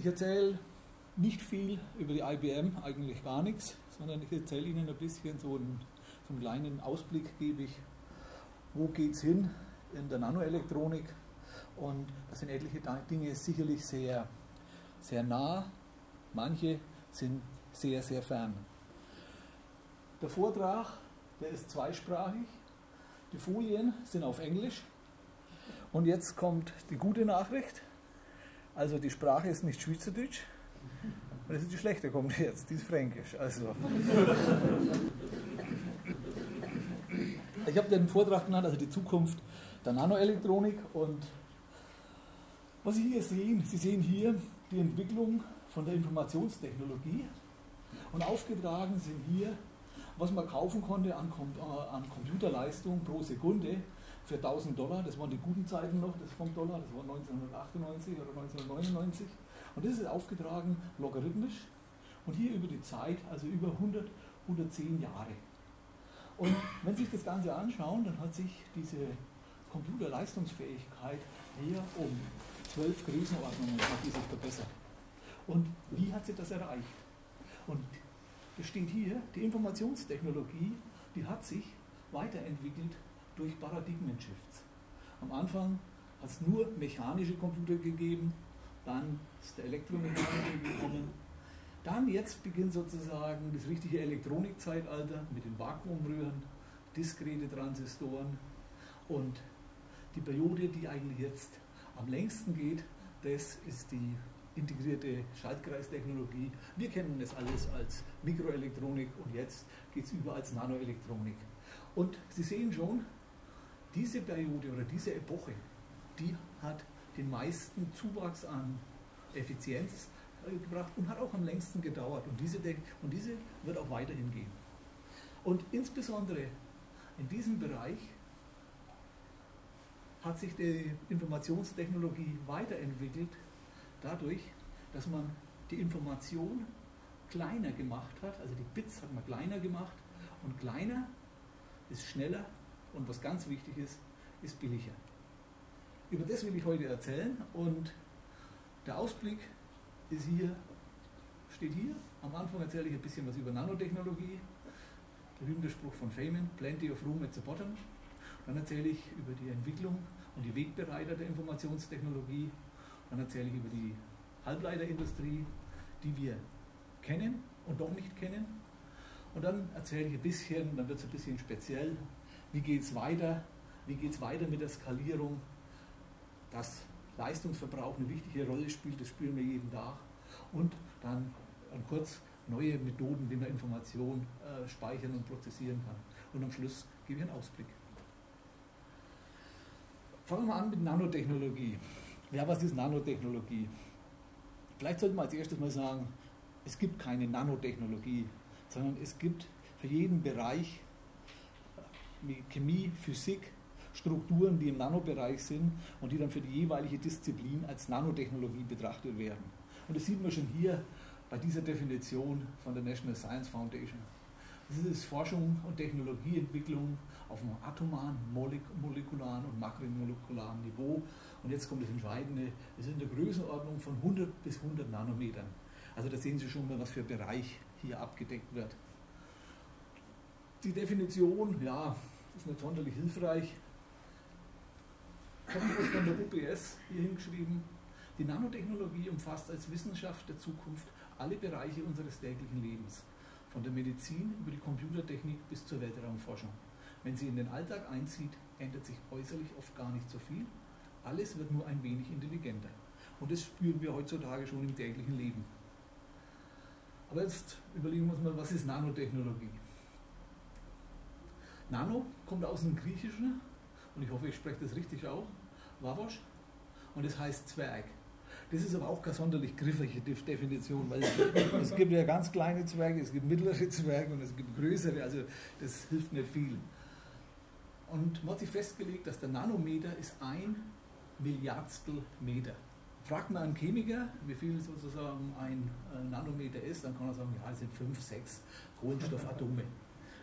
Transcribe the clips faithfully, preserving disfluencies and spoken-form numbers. Ich erzähle nicht viel über die I B M, eigentlich gar nichts, sondern ich erzähle Ihnen ein bisschen so einen, so einen kleinen Ausblick, gebe ich, wo geht es hin in der Nanoelektronik. Und das sind etliche Dinge sicherlich sehr, sehr nah, manche sind sehr, sehr fern. Der Vortrag, der ist zweisprachig, die Folien sind auf Englisch und jetzt kommt die gute Nachricht, also die Sprache ist nicht Schweizerdeutsch, und das ist die schlechte, kommt jetzt, die ist Fränkisch. Also. Ich habe den Vortrag genannt, also die Zukunft der Nanoelektronik, und was Sie hier sehen, Sie sehen hier die Entwicklung von der Informationstechnologie und aufgetragen sind hier, was man kaufen konnte an, an Computerleistung pro Sekunde für tausend Dollar, das waren die guten Zeiten noch, das vom Dollar, das war neunzehnhundertachtundneunzig oder neunzehnhundertneunundneunzig, und das ist aufgetragen logarithmisch und hier über die Zeit, also über hundert, hundertzehn Jahre. Und wenn Sie sich das Ganze anschauen, dann hat sich diese Computerleistungsfähigkeit hier um zwölf Größenordnungen hat die sich verbessert. Und wie hat sie das erreicht? Und es steht hier, die Informationstechnologie, die hat sich weiterentwickelt durch Paradigmen-Shifts. Am Anfang hat es nur mechanische Computer gegeben, dann ist der Elektromechaniker gekommen, dann jetzt beginnt sozusagen das richtige Elektronikzeitalter mit den Vakuumröhren, diskrete Transistoren, und die Periode, die eigentlich jetzt am längsten geht, das ist die integrierte Schaltkreistechnologie. Wir kennen das alles als Mikroelektronik und jetzt geht es über als Nanoelektronik. Und Sie sehen schon, diese Periode oder diese Epoche, die hat den meisten Zuwachs an Effizienz gebracht und hat auch am längsten gedauert. Und diese, und diese wird auch weiterhin gehen. Und insbesondere in diesem Bereich hat sich die Informationstechnologie weiterentwickelt, dadurch, dass man die Information kleiner gemacht hat, also die Bits hat man kleiner gemacht, und kleiner ist schneller und was ganz wichtig ist, ist billiger. Über das will ich heute erzählen, und der Ausblick ist hier, steht hier. Am Anfang erzähle ich ein bisschen was über Nanotechnologie, der berühmte Spruch von Feynman, Plenty of Room at the Bottom. Dann erzähle ich über die Entwicklung und die Wegbereiter der Informationstechnologie. Dann erzähle ich über die Halbleiterindustrie, die wir kennen und doch nicht kennen. Und dann erzähle ich ein bisschen, dann wird es ein bisschen speziell, wie geht es weiter, wie geht es weiter mit der Skalierung, dass Leistungsverbrauch eine wichtige Rolle spielt, das spüren wir jeden Tag. Und dann kurz neue Methoden, wie man Informationen äh, speichern und prozessieren kann. Und am Schluss gebe ich einen Ausblick. Fangen wir an mit Nanotechnologie. Ja, was ist Nanotechnologie? Vielleicht sollte man als erstes mal sagen, es gibt keine Nanotechnologie, sondern es gibt für jeden Bereich, wie Chemie, Physik, Strukturen, die im Nanobereich sind und die dann für die jeweilige Disziplin als Nanotechnologie betrachtet werden. Und das sieht man schon hier bei dieser Definition von der National Science Foundation. Das ist Forschung und Technologieentwicklung auf einem atomaren, molekularen und makromolekularen Niveau. Und jetzt kommt das Entscheidende, es ist in der Größenordnung von hundert bis hundert Nanometern. Also da sehen Sie schon mal, was für ein Bereich hier abgedeckt wird. Die Definition, ja, ist nicht sonderlich hilfreich. Ich habe das von der U P S hier hingeschrieben. Die Nanotechnologie umfasst als Wissenschaft der Zukunft alle Bereiche unseres täglichen Lebens. Von der Medizin über die Computertechnik bis zur Weltraumforschung. Wenn sie in den Alltag einzieht, ändert sich äußerlich oft gar nicht so viel. Alles wird nur ein wenig intelligenter. Und das spüren wir heutzutage schon im täglichen Leben. Aber jetzt überlegen wir uns mal, was ist Nanotechnologie? Nano kommt aus dem Griechischen, und ich hoffe, ich spreche das richtig auch, Wavosch, und das heißt Zwerg. Das ist aber auch keine sonderlich griffige Definition, weil es gibt ja ganz kleine Zwerge, es gibt mittlere Zwerge und es gibt größere, also das hilft nicht viel. Und man hat sich festgelegt, dass der Nanometer ist ein Milliardstel Meter. Fragt man einen Chemiker, wie viel sozusagen ein Nanometer ist, dann kann er sagen, ja, es sind fünf, sechs Kohlenstoffatome.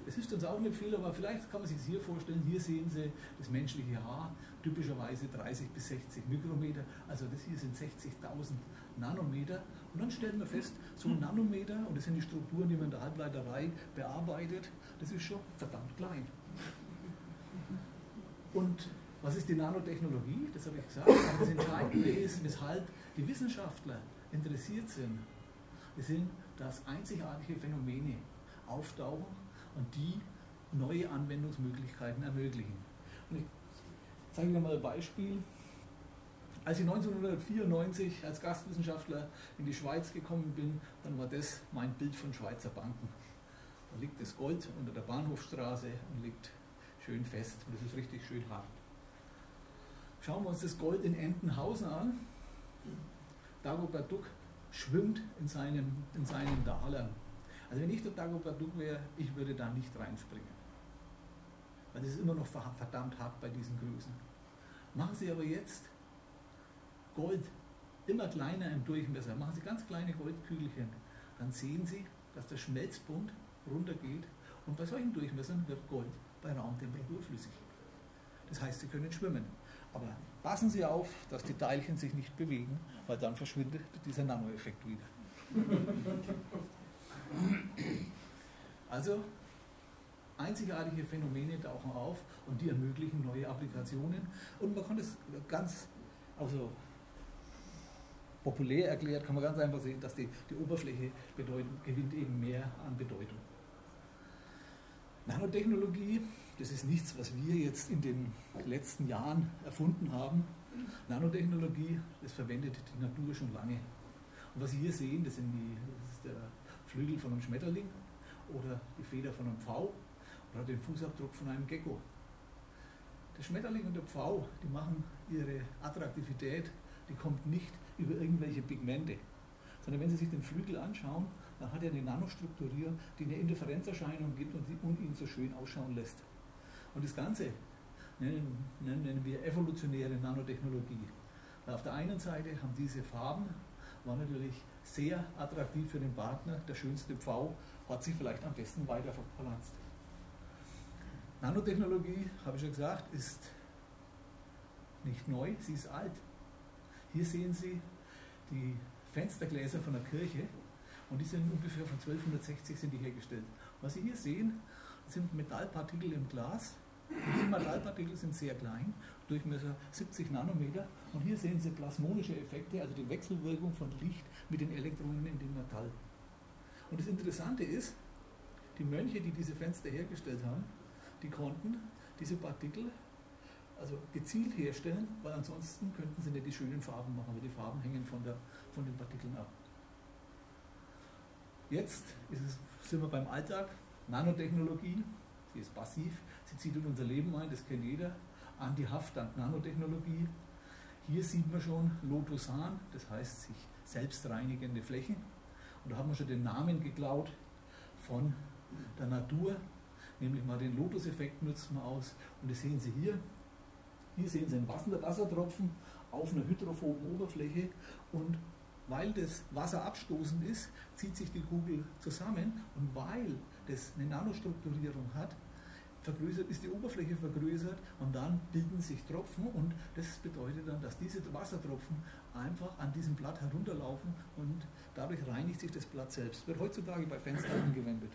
Das hilft uns auch nicht viel, aber vielleicht kann man sich hier vorstellen, hier sehen Sie das menschliche Haar, typischerweise dreißig bis sechzig Mikrometer, also das hier sind sechzigtausend Nanometer. Und dann stellen wir fest, so ein Nanometer, und das sind die Strukturen, die man in der Halbleiterei bearbeitet, das ist schon verdammt klein. Und was ist die Nanotechnologie? Das habe ich gesagt. Aber das Entscheidende ist, weshalb die Wissenschaftler interessiert sind, das sind, dass einzigartige Phänomene auftauchen und die neue Anwendungsmöglichkeiten ermöglichen. Und ich zeige Ihnen mal ein Beispiel. Als ich neunzehnhundertvierundneunzig als Gastwissenschaftler in die Schweiz gekommen bin, dann war das mein Bild von Schweizer Banken. Da liegt das Gold unter der Bahnhofstraße und liegt schön fest. Und das ist richtig schön hart. Schauen wir uns das Gold in Entenhausen an. Dagobert Duck schwimmt in seinem, in seinem Dahlern. Also wenn ich der Dagobert Duck wäre, ich würde da nicht reinspringen. Weil das ist immer noch verdammt hart bei diesen Größen. Machen Sie aber jetzt Gold immer kleiner im Durchmesser. Machen Sie ganz kleine Goldkügelchen. Dann sehen Sie, dass der Schmelzpunkt runtergeht. Und bei solchen Durchmessern wird Gold bei Raumtemperatur flüssig. Das heißt, Sie können schwimmen. Aber passen Sie auf, dass die Teilchen sich nicht bewegen, weil dann verschwindet dieser Nanoeffekt wieder. Also, einzigartige Phänomene tauchen auf und die ermöglichen neue Applikationen. Und man kann das ganz, also populär erklärt, kann man ganz einfach sehen, dass die, die Oberfläche bedeuten, gewinnt eben mehr an Bedeutung. Nanotechnologie, das ist nichts, was wir jetzt in den letzten Jahren erfunden haben. Nanotechnologie, das verwendet die Natur schon lange. Und was Sie hier sehen, das sind die, das ist der Flügel von einem Schmetterling oder die Feder von einem Pfau oder den Fußabdruck von einem Gecko. Der Schmetterling und der Pfau, die machen ihre Attraktivität, die kommt nicht über irgendwelche Pigmente, sondern wenn Sie sich den Flügel anschauen, dann hat er eine Nanostruktur, die eine Interferenzerscheinung gibt und, die, und ihn so schön ausschauen lässt. Und das Ganze nennen, nennen wir evolutionäre Nanotechnologie. Weil auf der einen Seite haben diese Farben, war natürlich sehr attraktiv für den Partner, der schönste Pfau hat sich vielleicht am besten weiter verpflanzt. Nanotechnologie, habe ich schon gesagt, ist nicht neu, sie ist alt. Hier sehen Sie die Fenstergläser von der Kirche und die sind ungefähr von zwölfhundertsechzig sind die hergestellt. Was Sie hier sehen, sind Metallpartikel im Glas. Und die Metallpartikel sind sehr klein, Durchmesser siebzig Nanometer. Und hier sehen Sie plasmonische Effekte, also die Wechselwirkung von Licht mit den Elektronen in dem Metall. Und das Interessante ist, die Mönche, die diese Fenster hergestellt haben, die konnten diese Partikel also gezielt herstellen, weil ansonsten könnten sie nicht die schönen Farben machen, weil die Farben hängen von, der, von den Partikeln ab. Jetzt ist es, sind wir beim Alltag. Nanotechnologie, sie ist passiv, sie zieht in unser Leben ein, das kennt jeder. Anti-Haft dank Nanotechnologie. Hier sieht man schon Lotusan, das heißt sich selbst reinigende Flächen. Und da haben wir schon den Namen geklaut von der Natur, nämlich mal den Lotus-Effekt nutzen wir aus. Und das sehen Sie hier. Hier sehen Sie einen Wassertropfen auf einer hydrophoben Oberfläche und weil das Wasser abstoßend ist, zieht sich die Kugel zusammen und weil das eine Nanostrukturierung hat, vergrößert, ist die Oberfläche vergrößert und dann bilden sich Tropfen und das bedeutet dann, dass diese Wassertropfen einfach an diesem Blatt herunterlaufen und dadurch reinigt sich das Blatt selbst. Wird heutzutage bei Fenstern angewendet,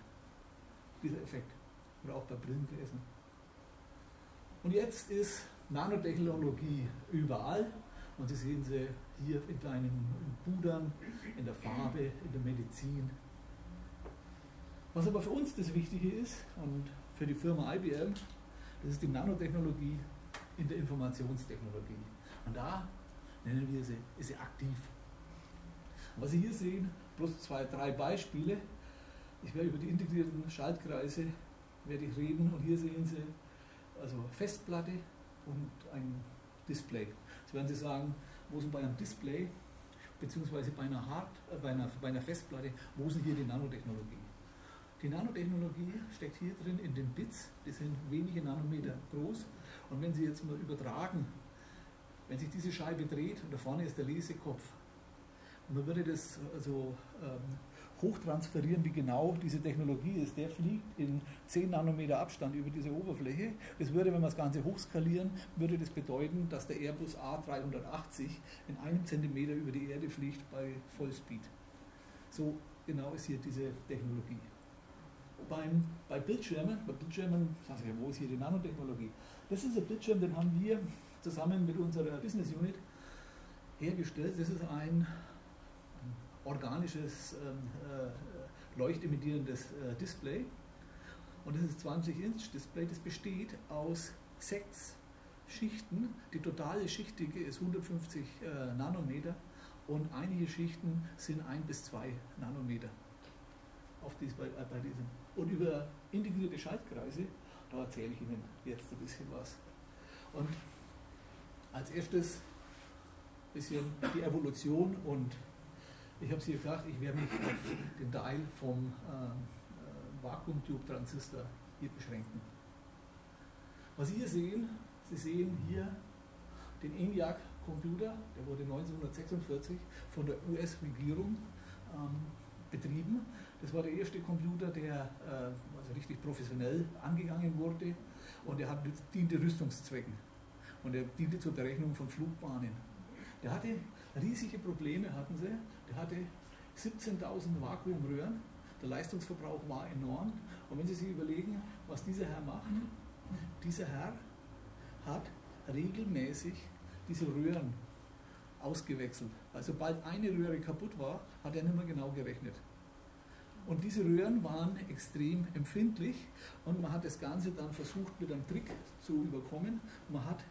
dieser Effekt. Oder auch bei Brillengläsern. Und jetzt ist Nanotechnologie überall und Sie sehen sie hier in kleinen Pudern, in der Farbe, in der Medizin. Was aber für uns das Wichtige ist und für die Firma I B M, das ist die Nanotechnologie in der Informationstechnologie. Und da nennen wir sie, ist sie aktiv. Und was Sie hier sehen, bloß zwei, drei Beispiele. Ich werde über die integrierten Schaltkreise werde ich reden und hier sehen Sie also Festplatte und ein Display. Jetzt werden Sie sagen, wo sind bei einem Display beziehungsweise bei einer, Hard, äh, bei einer, bei einer Festplatte, wo sind hier die Nanotechnologie? Die Nanotechnologie steckt hier drin in den Bits, die sind wenige Nanometer groß und wenn Sie jetzt mal übertragen, wenn sich diese Scheibe dreht und da vorne ist der Lesekopf, Und man würde das also ähm, hochtransferieren, wie genau diese Technologie ist. Der fliegt in zehn Nanometer Abstand über diese Oberfläche. Das würde, wenn wir das Ganze hochskalieren, würde das bedeuten, dass der Airbus A dreihundertachtzig in einem Zentimeter über die Erde fliegt bei Vollspeed. So genau ist hier diese Technologie. Beim, bei Bildschirmen, bei Bildschirmen, ich sage, wo ist hier die Nanotechnologie? Das ist ein Bildschirm, den haben wir zusammen mit unserer Business Unit hergestellt. Das ist ein organisches, äh, leuchtemittierendes äh, Display. Und das ist ein zwanzig Inch Display, das besteht aus sechs Schichten. Die totale Schichtdicke ist hundertfünfzig äh, Nanometer und einige Schichten sind ein bis zwei Nanometer. Auf dies, bei, bei diesem. Und über integrierte Schaltkreise, da erzähle ich Ihnen jetzt ein bisschen was. Und als erstes ein bisschen die Evolution, und ich habe es hier gesagt, ich werde mich auf den Teil vom äh, Vakuumtube-Transistor hier beschränken. Was Sie hier sehen, Sie sehen hier den ENIAC-Computer, der wurde neunzehnhundertsechsundvierzig von der U S-Regierung ähm, betrieben. Das war der erste Computer, der äh, also richtig professionell angegangen wurde, und der hat, diente Rüstungszwecken und er diente zur Berechnung von Flugbahnen. Der hatte riesige Probleme, hatten sie. Der hatte siebzehntausend Vakuumröhren, der Leistungsverbrauch war enorm, und wenn Sie sich überlegen, was dieser Herr macht, dieser Herr hat regelmäßig diese Röhren ausgewechselt. Also sobald eine Röhre kaputt war, hat er nicht mehr genau gerechnet. Und diese Röhren waren extrem empfindlich, und man hat das Ganze dann versucht mit einem Trick zu überkommen. Man hat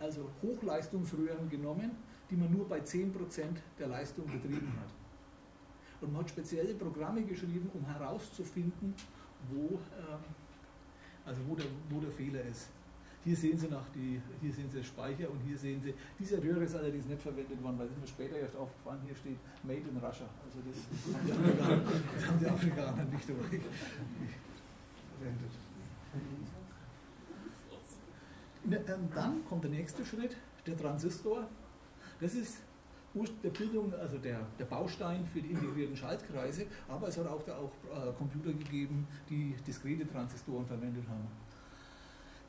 also Hochleistungsröhren genommen, die man nur bei zehn Prozent der Leistung betrieben hat. Und man hat spezielle Programme geschrieben, um herauszufinden, wo, äh, also wo, der, wo der Fehler ist. Hier sehen Sie nach die, hier sehen Sie Speicher, und hier sehen Sie, diese Röhre ist allerdings nicht verwendet worden, weil das ist mir später erst aufgefallen, hier steht Made in Russia. Also das, das haben die Afrikaner nicht verwendet. Dann kommt der nächste Schritt, der Transistor. Das ist der, Bildung, also der, der Baustein für die integrierten Schaltkreise, aber es hat auch, da auch äh, Computer gegeben, die diskrete Transistoren verwendet haben.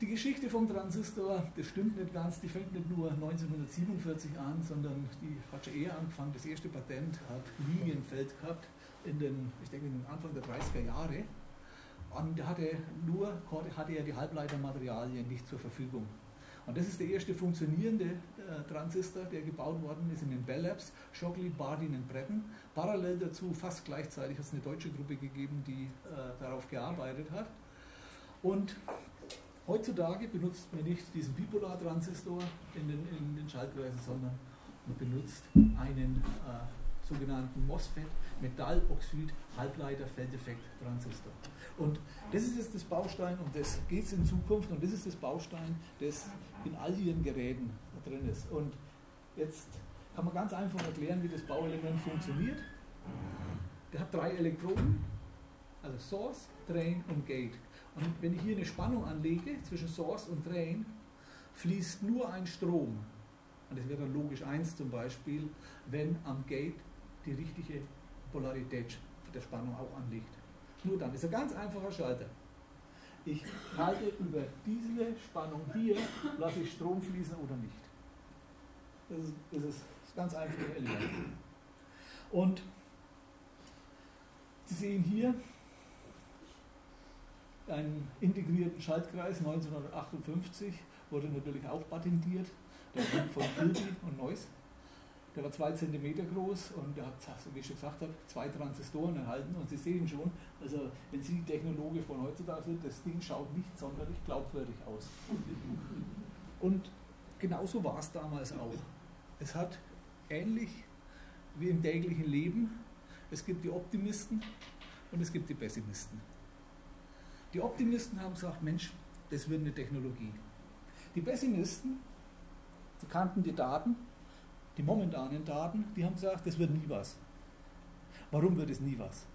Die Geschichte vom Transistor, das stimmt nicht ganz, die fängt nicht nur neunzehnhundertsiebenundvierzig an, sondern die hat schon eher angefangen. Das erste Patent hat Lilienfeld gehabt, in den, ich denke, in den Anfang der dreißiger Jahre. Und da hatte, nur, hatte er die Halbleitermaterialien nicht zur Verfügung. Und das ist der erste funktionierende äh, Transistor, der gebaut worden ist in den Bell Labs, Shockley, Bardin und Breton. Parallel dazu, fast gleichzeitig, hat es eine deutsche Gruppe gegeben, die äh, darauf gearbeitet hat. Und heutzutage benutzt man nicht diesen Bipolar-Transistor in den, in den Schaltkreisen, sondern man benutzt einen äh, sogenannten MOSFET, Metalloxid-Halbleiter-Feldeffekt-Transistor. Und das ist jetzt das Baustein, und das geht es in Zukunft, und das ist das Baustein, das in all ihren Geräten drin ist. Und jetzt kann man ganz einfach erklären, wie das Bauelement funktioniert. Der hat drei Elektroden, also Source, Drain und Gate. Und wenn ich hier eine Spannung anlege zwischen Source und Drain, fließt nur ein Strom. Und das wäre dann logisch eins zum Beispiel, wenn am Gate die richtige Polarität der Spannung auch anliegt. Nur dann ist ein ganz einfacher Schalter. Ich halte über diese Spannung hier, lasse ich Strom fließen oder nicht. Das ist, das ist das ganz einfache Element. Und Sie sehen hier einen integrierten Schaltkreis. Neunzehnhundertachtundfünfzig wurde natürlich auch patentiert, der von Kilby und Neuss. Der war zwei Zentimeter groß, und der hat, wie ich schon gesagt habe, zwei Transistoren erhalten. Und Sie sehen schon, also wenn Sie Technologe von heutzutage sind, das Ding schaut nicht sonderlich glaubwürdig aus. Und genauso war es damals auch. Es hat ähnlich wie im täglichen Leben, es gibt die Optimisten und es gibt die Pessimisten. Die Optimisten haben gesagt, Mensch, das wird eine Technologie. Die Pessimisten, die kannten die Daten, die momentanen Daten, die haben gesagt, das wird nie was. Warum wird es nie was?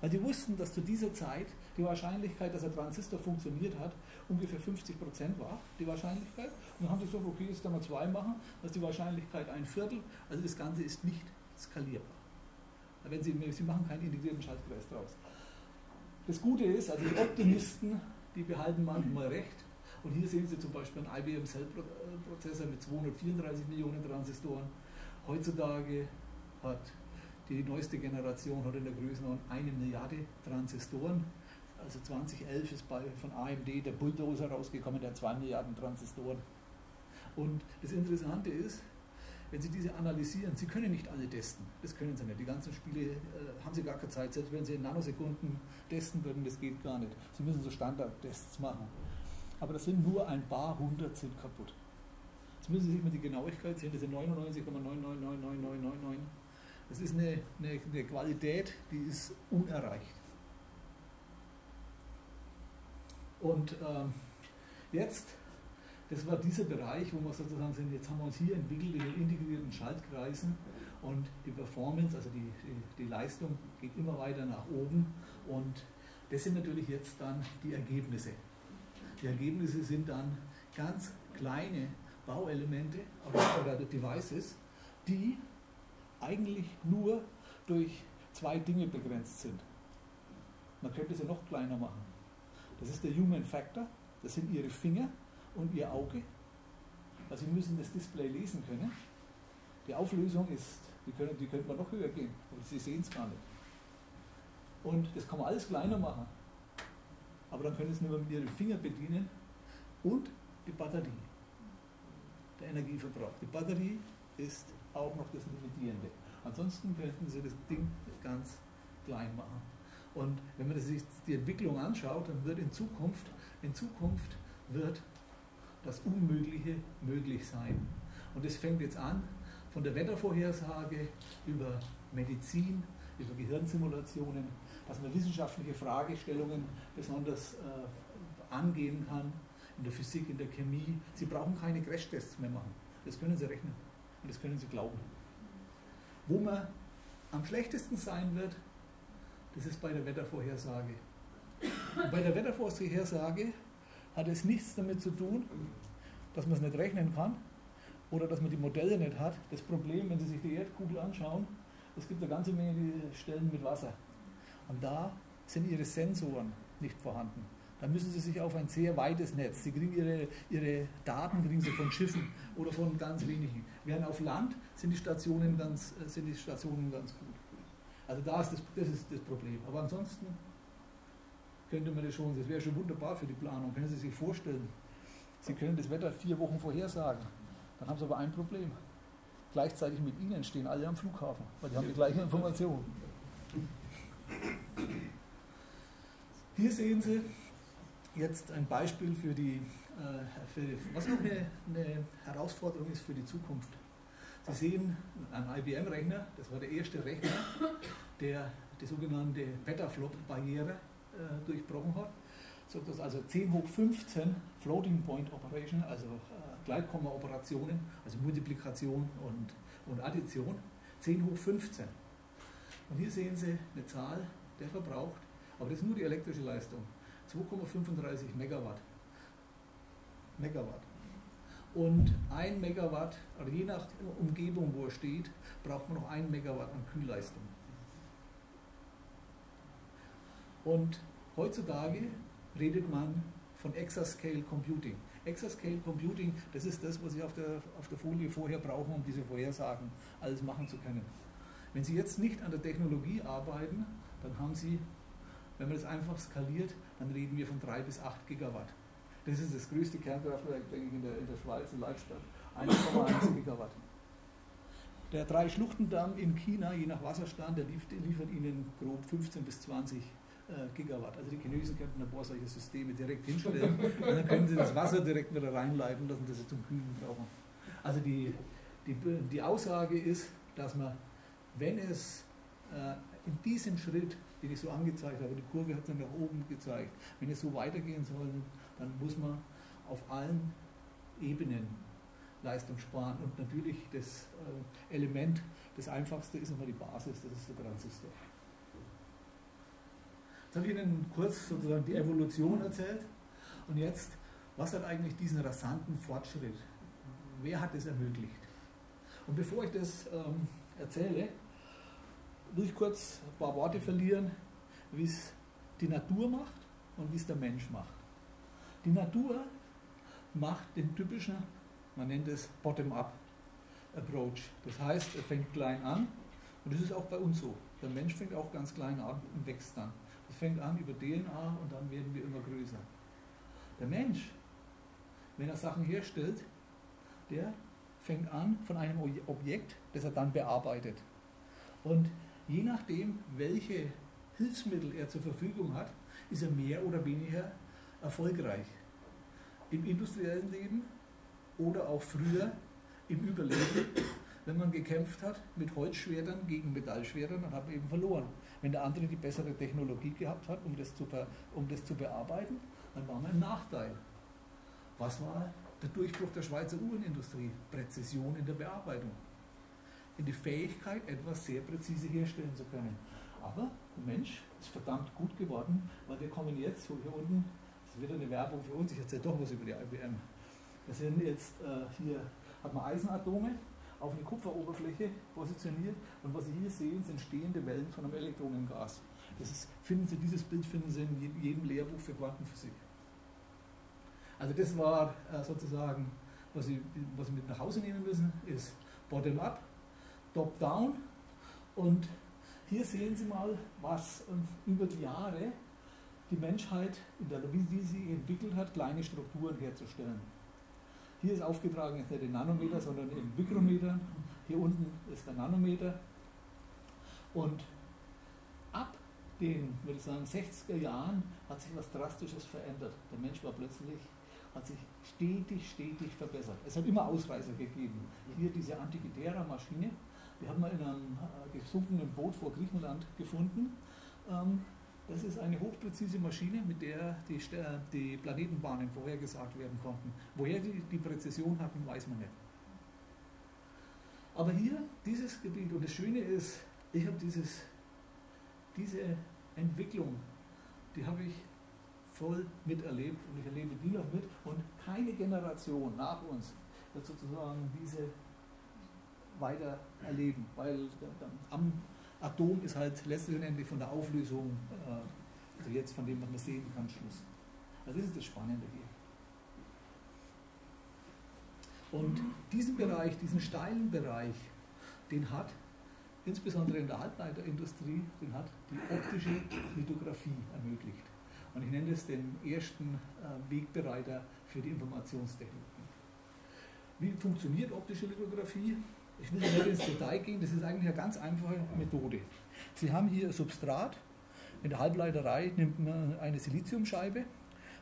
Weil die wussten, dass zu dieser Zeit die Wahrscheinlichkeit, dass ein Transistor funktioniert hat, ungefähr fünfzig Prozent war, die Wahrscheinlichkeit. Und dann haben sie gesagt, okay, jetzt kann man zwei machen, dass die Wahrscheinlichkeit ein Viertel, also das Ganze ist nicht skalierbar. Wenn Sie, Sie machen keinen integrierten Schaltkreis draus. Das Gute ist, also die Optimisten, die behalten manchmal recht. Und hier sehen Sie zum Beispiel einen I B M Cell-Prozessor mit zweihundertvierunddreißig Millionen Transistoren. Heutzutage hat die neueste Generation hat in der Größenordnung eine Milliarde Transistoren. Also zweitausendelf ist bei, von A M D der Bulldozer rausgekommen, der zwei Milliarden Transistoren. Und das Interessante ist, wenn Sie diese analysieren, Sie können nicht alle testen, das können Sie nicht. Die ganzen Spiele äh, haben Sie gar keine Zeit, selbst wenn Sie in Nanosekunden testen würden, das geht gar nicht. Sie müssen so Standardtests machen. Aber das sind nur ein paar hundert sind kaputt. Jetzt müssen Sie sich mal die Genauigkeit sehen, das sind neunundneunzig Komma neun neun neun neun neun neun neun. Das ist eine, eine, eine Qualität, die ist unerreicht. Und ähm, jetzt, das war dieser Bereich, wo wir sozusagen sind, jetzt haben wir uns hier entwickelt in den integrierten Schaltkreisen und die Performance, also die, die, die Leistung geht immer weiter nach oben und das sind natürlich jetzt dann die Ergebnisse. Die Ergebnisse sind dann ganz kleine Bauelemente oder Devices, die eigentlich nur durch zwei Dinge begrenzt sind. Man könnte sie noch kleiner machen. Das ist der Human Factor, das sind Ihre Finger und Ihr Auge. Also Sie müssen das Display lesen können. Die Auflösung ist, die, können, die könnte man noch höher gehen, aber Sie sehen es gar nicht. Und das kann man alles kleiner machen. Aber dann können Sie es nur mit Ihren Fingern bedienen und die Batterie, der Energieverbrauch. Die Batterie ist auch noch das Limitierende. Ansonsten könnten Sie das Ding ganz klein machen. Und wenn man sich die Entwicklung anschaut, dann wird in Zukunft, in Zukunft wird das Unmögliche möglich sein. Und das fängt jetzt an, von der Wettervorhersage über Medizin, über Gehirnsimulationen, dass man wissenschaftliche Fragestellungen besonders äh, angehen kann, in der Physik, in der Chemie. Sie brauchen keine Crashtests mehr machen. Das können Sie rechnen und das können Sie glauben. Wo man am schlechtesten sein wird, das ist bei der Wettervorhersage. Und bei der Wettervorhersage hat es nichts damit zu tun, dass man es nicht rechnen kann oder dass man die Modelle nicht hat. Das Problem, wenn Sie sich die Erdkugel anschauen, es gibt eine ganze Menge Stellen mit Wasser. Und da sind Ihre Sensoren nicht vorhanden. Da müssen Sie sich auf ein sehr weites Netz. Sie kriegen Ihre, ihre Daten kriegen Sie von Schiffen oder von ganz wenigen. Während auf Land sind die Stationen ganz, sind die Stationen ganz gut. Also da ist das, das ist das Problem. Aber ansonsten könnte man das schon, das wäre schon wunderbar für die Planung. Können Sie sich vorstellen, Sie können das Wetter vier Wochen vorhersagen. Dann haben Sie aber ein Problem. Gleichzeitig mit Ihnen stehen alle am Flughafen, weil die haben die gleiche Information. Hier sehen Sie jetzt ein Beispiel für die, für, was noch eine, eine Herausforderung ist für die Zukunft. Sie sehen einen I B M-Rechner, das war der erste Rechner, der die sogenannte Petaflop-Barriere äh, durchbrochen hat. So, das also zehn hoch fünfzehn Floating Point Operation, also äh, Gleitkomma-Operationen, also Multiplikation und, und Addition, zehn hoch fünfzehn. Und hier sehen Sie eine Zahl, der verbraucht, aber das ist nur die elektrische Leistung, zwei Komma fünfunddreißig Megawatt. Megawatt. Und ein Megawatt, also je nach Umgebung, wo er steht, braucht man noch ein Megawatt an Kühlleistung. Und heutzutage redet man von Exascale Computing. Exascale Computing, das ist das, was Sie auf der, auf der Folie vorher brauchen, um diese Vorhersagen alles machen zu können. Wenn Sie jetzt nicht an der Technologie arbeiten, dann haben Sie, wenn man das einfach skaliert, dann reden wir von drei bis acht Gigawatt. Das ist das größte Kernkraftwerk, denke ich, in der, in der Schweiz, in Leitstadt. eins Komma eins Gigawatt. Der Drei-Schluchtendamm in China, je nach Wasserstand, der liefert Ihnen grob fünfzehn bis zwanzig Gigawatt. Also die Chinesen könnten ein paar solche Systeme direkt hinstellen und dann können sie das Wasser direkt wieder reinleiten lassen, das sie zum Kühlen brauchen. Also die, die, die Aussage ist, dass man, wenn es äh, in diesem Schritt, den ich so angezeigt habe, die Kurve hat dann nach oben gezeigt, wenn es so weitergehen soll, dann muss man auf allen Ebenen Leistung sparen. Und natürlich das äh, Element, das einfachste ist immer die Basis, das ist der Transistor. Jetzt habe ich Ihnen kurz sozusagen die Evolution erzählt. Und jetzt, was hat eigentlich diesen rasanten Fortschritt? Wer hat das ermöglicht? Und bevor ich das ähm, erzähle, durch kurz ein paar Worte verlieren, wie es die Natur macht und wie es der Mensch macht. Die Natur macht den typischen, man nennt es Bottom-up-Approach. Das heißt, er fängt klein an und das ist auch bei uns so. Der Mensch fängt auch ganz klein an und wächst dann. Das fängt an über D N A und dann werden wir immer größer. Der Mensch, wenn er Sachen herstellt, der fängt an von einem Objekt, das er dann bearbeitet. Und je nachdem, welche Hilfsmittel er zur Verfügung hat, ist er mehr oder weniger erfolgreich. Im industriellen Leben oder auch früher im Überleben, wenn man gekämpft hat mit Holzschwertern gegen Metallschwertern, dann hat man eben verloren. Wenn der andere die bessere Technologie gehabt hat, um das zu, um das zu bearbeiten, dann war man im Nachteil. Was war der Durchbruch der Schweizer Uhrenindustrie? Präzision in der Bearbeitung. In die Fähigkeit, etwas sehr präzise herstellen zu können. Aber der Mensch ist verdammt gut geworden, weil wir kommen jetzt, so hier unten, das ist wieder eine Werbung für uns, ich erzähle doch was über die I B M. Das sind jetzt, äh, hier hat man Eisenatome auf eine Kupferoberfläche positioniert und was Sie hier sehen, sind stehende Wellen von einem Elektronengas. Das ist, finden Sie, dieses Bild finden Sie in jedem Lehrbuch für Quantenphysik. Also das war äh, sozusagen, was Sie, was Sie mit nach Hause nehmen müssen, ist Bottom-up, Top-down, und hier sehen Sie mal, was über die Jahre die Menschheit, in der, wie sie sich entwickelt hat, kleine Strukturen herzustellen. Hier ist aufgetragen, jetzt nicht in Nanometer, sondern in Mikrometern. Hier unten ist der Nanometer. Und ab den, würde ich sagen, sechziger Jahren hat sich was Drastisches verändert. Der Mensch war plötzlich, hat sich stetig, stetig verbessert. Es hat immer Ausreißer gegeben. Hier diese Antikythera-Maschine, die hat man in einem gesunkenen Boot vor Griechenland gefunden. Das ist eine hochpräzise Maschine, mit der die, die Planetenbahnen vorhergesagt werden konnten. Woher die, die Präzision hatten, weiß man nicht. Aber hier, dieses Gebiet, und das Schöne ist, ich habe dieses, diese Entwicklung, die habe ich voll miterlebt und ich erlebe die noch mit. Und keine Generation nach uns wird sozusagen diese weiter erleben, weil am Atom ist halt letztendlich von der Auflösung, also jetzt von dem, was man sehen kann, Schluss. Also das ist das Spannende hier. Und diesen Bereich, diesen steilen Bereich, den hat, insbesondere in der Halbleiterindustrie, den hat die optische Lithografie ermöglicht. Und ich nenne es den ersten Wegbereiter für die Informationstechnologie. Wie funktioniert optische Lithografie? Ich will nicht ins Detail gehen, das ist eigentlich eine ganz einfache Methode. Sie haben hier Substrat, in der Halbleiterei nimmt man eine Siliziumscheibe,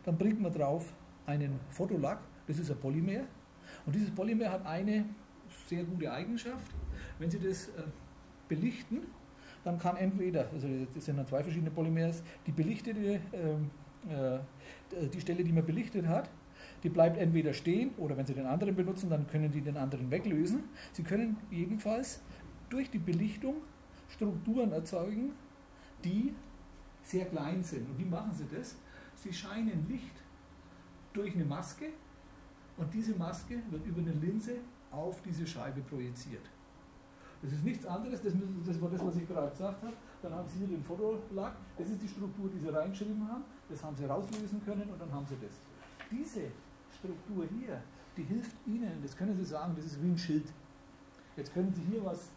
dann bringt man drauf einen Fotolack, das ist ein Polymer, und dieses Polymer hat eine sehr gute Eigenschaft, wenn Sie das belichten, dann kann entweder, also das sind dann zwei verschiedene Polymers, die belichtete, die Stelle, die man belichtet hat, die bleibt entweder stehen oder wenn Sie den anderen benutzen, dann können die den anderen weglösen. Sie können jedenfalls durch die Belichtung Strukturen erzeugen, die sehr klein sind. Und wie machen Sie das? Sie scheinen Licht durch eine Maske und diese Maske wird über eine Linse auf diese Scheibe projiziert. Das ist nichts anderes, das, müssen, das war das, was ich gerade gesagt habe. Dann haben Sie hier den Fotolack, das ist die Struktur, die Sie reingeschrieben haben, das haben Sie rauslösen können und dann haben Sie das. Diese Struktur hier, die hilft Ihnen, das können Sie sagen, das ist wie ein Schild. Jetzt können Sie hier was,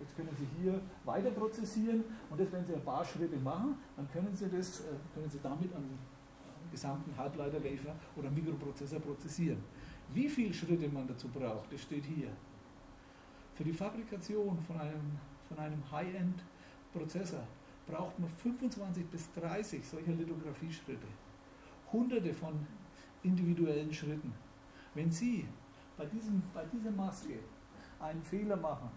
jetzt können Sie hier weiter prozessieren und das, wenn Sie ein paar Schritte machen, dann können Sie das, können Sie damit am gesamten Halbleiter-Wafer oder Mikroprozessor prozessieren. Wie viele Schritte man dazu braucht, das steht hier. Für die Fabrikation von einem, von einem High-End-Prozessor braucht man fünfundzwanzig bis dreißig solcher Lithografie-Schritte. Hunderte von individuellen Schritten. Wenn Sie bei, diesem, bei dieser Maske einen Fehler machen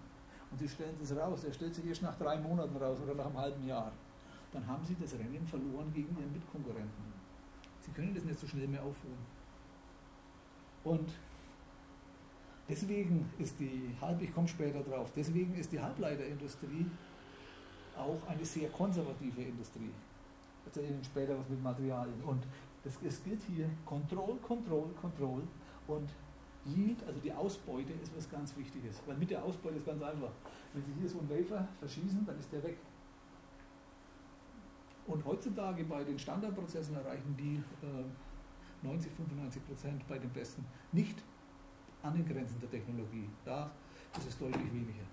und Sie stellen das raus, er stellt sich erst nach drei Monaten raus oder nach einem halben Jahr, dann haben Sie das Rennen verloren gegen Ihren Mitkonkurrenten. Sie können das nicht so schnell mehr aufholen. Und deswegen ist die, ich komme später drauf, deswegen ist die Halbleiterindustrie auch eine sehr konservative Industrie. Ich erzähle Ihnen später was mit Materialien. Und es gilt hier Control, Control, Control und Yield, also die Ausbeute, ist was ganz Wichtiges. Weil mit der Ausbeute ist ganz einfach. Wenn Sie hier so einen Wafer verschießen, dann ist der weg. Und heutzutage bei den Standardprozessen erreichen die äh, neunzig, fünfundneunzig Prozent bei den besten nicht an den Grenzen der Technologie. Da ist es deutlich weniger.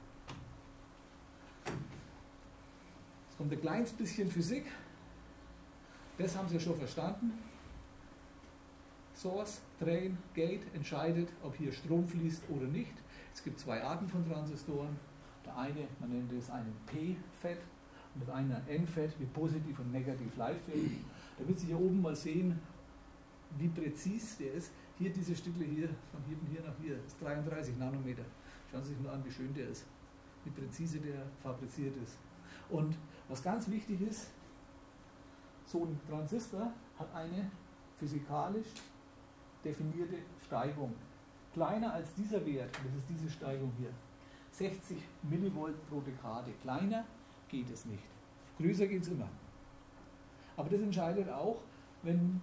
Jetzt kommt ein kleines bisschen Physik. Das haben Sie ja schon verstanden. Source, Drain, Gate entscheidet, ob hier Strom fließt oder nicht. Es gibt zwei Arten von Transistoren. Der eine, man nennt es einen P-F E T und das eine ein N-F E T mit positiv und negativ leitfähig. Da wird Sie hier oben mal sehen, wie präzis der ist. Hier diese Stücke hier, von hier, hier nach hier, ist dreiunddreißig Nanometer. Schauen Sie sich mal an, wie schön der ist, wie präzise der fabriziert ist. Und was ganz wichtig ist, so ein Transistor hat eine physikalisch definierte Steigung. Kleiner als dieser Wert, das ist diese Steigung hier, sechzig Millivolt pro Dekade. Kleiner geht es nicht. Größer geht es immer. Aber das entscheidet auch, wenn,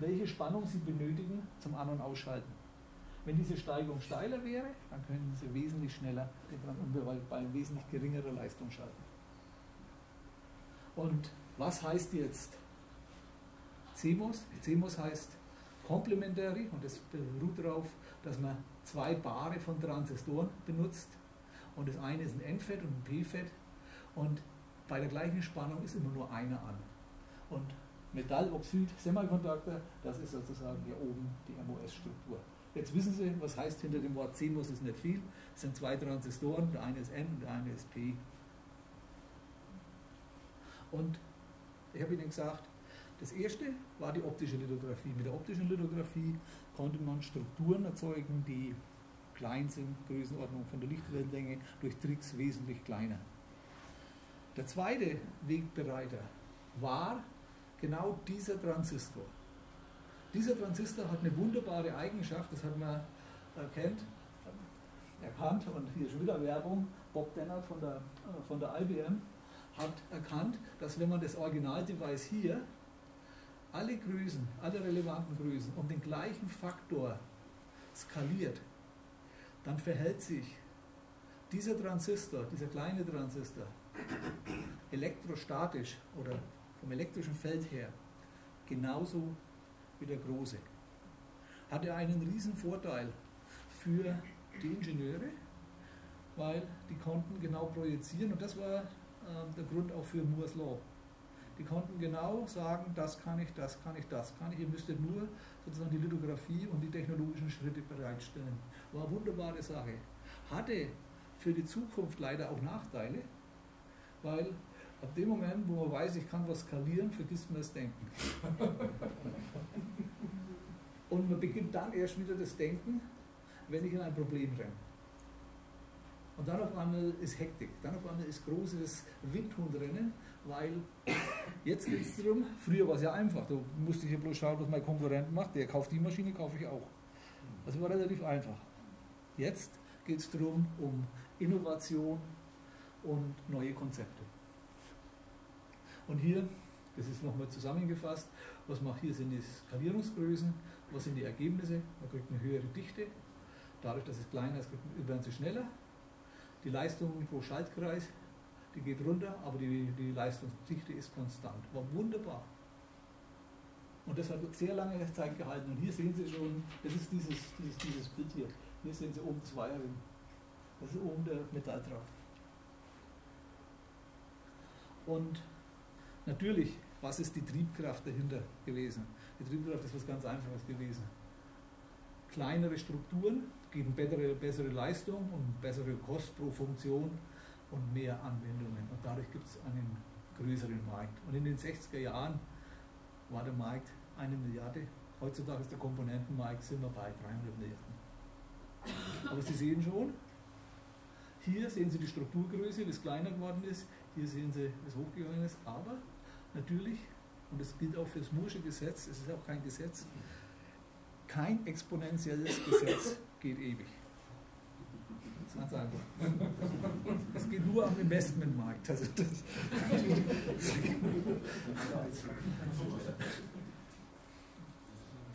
welche Spannung Sie benötigen zum An- und Ausschalten. Wenn diese Steigung steiler wäre, dann können Sie wesentlich schneller bei wesentlich geringerer Leistung schalten. Und was heißt jetzt C M O S? C M O S heißt Complementary und das beruht darauf, dass man zwei Paare von Transistoren benutzt und das eine ist ein N-F E T und ein P-F E T und bei der gleichen Spannung ist immer nur einer an. Und Metalloxid-Semiconductor, das ist sozusagen hier oben die M O S-Struktur. Jetzt wissen Sie, was heißt hinter dem Wort C M O S ist nicht viel. Es sind zwei Transistoren, der eine ist N und der eine ist P. Und ich habe Ihnen gesagt, das erste war die optische Lithografie. Mit der optischen Lithografie konnte man Strukturen erzeugen, die klein sind, Größenordnung von der Lichtwellenlänge, durch Tricks wesentlich kleiner. Der zweite Wegbereiter war genau dieser Transistor. Dieser Transistor hat eine wunderbare Eigenschaft, das hat man erkannt, erkannt und hier schon wieder Werbung, Bob Dennard von der, von der I B M hat erkannt, dass wenn man das Original-Device hier alle Größen, alle relevanten Größen um den gleichen Faktor skaliert, dann verhält sich dieser Transistor, dieser kleine Transistor, elektrostatisch oder vom elektrischen Feld her genauso wie der große. Hat er einen riesen Vorteil für die Ingenieure, weil die konnten genau projizieren und das war äh, der Grund auch für Moores Law. Die konnten genau sagen, das kann ich, das kann ich, das kann ich. Ihr müsstet nur sozusagen die Lithografie und die technologischen Schritte bereitstellen. War eine wunderbare Sache. Hatte für die Zukunft leider auch Nachteile, weil ab dem Moment, wo man weiß, ich kann was skalieren, vergisst man das Denken. Und man beginnt dann erst wieder das Denken, wenn ich in ein Problem renne. Und dann auf einmal ist Hektik, dann auf einmal ist großes Windhundrennen, weil jetzt geht es darum, früher war es ja einfach, da musste ich ja bloß schauen, was mein Konkurrent macht, der kauft die Maschine, kaufe ich auch. Das war relativ einfach. Jetzt geht es darum, um Innovation und neue Konzepte. Und hier, das ist nochmal zusammengefasst, was man hier sind die Skalierungsgrößen, was sind die Ergebnisse, man kriegt eine höhere Dichte, dadurch, dass es kleiner ist, werden sie schneller. Die Leistung pro Schaltkreis, die geht runter, aber die, die Leistungsdichte ist konstant. War wunderbar. Und das hat sehr lange Zeit gehalten. Und hier sehen Sie schon, das ist dieses, dieses, dieses Bild hier. Hier sehen Sie oben zwei Ring. Das ist oben der Metalldraht. Und natürlich, was ist die Triebkraft dahinter gewesen? Die Triebkraft ist was ganz Einfaches gewesen. Kleinere Strukturen geben bessere, bessere Leistung und bessere Kosten pro Funktion und mehr Anwendungen. Und dadurch gibt es einen größeren Markt. Und in den sechziger Jahren war der Markt eine Milliarde. Heutzutage ist der Komponentenmarkt, sind wir bei dreihundert Milliarden. Aber Sie sehen schon, hier sehen Sie die Strukturgröße, wie es kleiner geworden ist. Hier sehen Sie, wie es hochgegangen ist. Aber natürlich, und das gilt auch für das Moore'sche Gesetz, es ist auch kein Gesetz, kein exponentielles Gesetz geht ewig. Das ist ganz einfach. Es geht nur am Investmentmarkt. Also das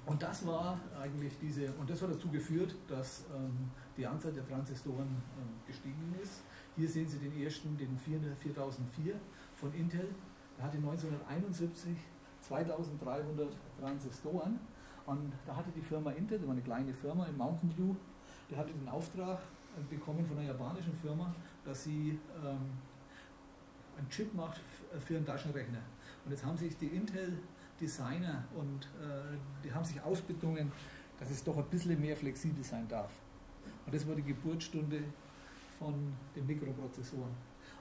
Und das war eigentlich diese, und das hat dazu geführt, dass ähm, die Anzahl der Transistoren ähm, gestiegen ist. Hier sehen Sie den ersten, den viertausendvier von Intel. Der hatte neunzehnhunderteinundsiebzig zweitausenddreihundert Transistoren. Und da hatte die Firma Intel, das war eine kleine Firma in Mountain View, der hatte den Auftrag bekommen von einer japanischen Firma, dass sie ähm, einen Chip macht für einen Taschenrechner. Und jetzt haben sich die Intel Designer und äh, die haben sich ausbedungen, dass es doch ein bisschen mehr flexibel sein darf. Und das war die Geburtsstunde von den Mikroprozessoren.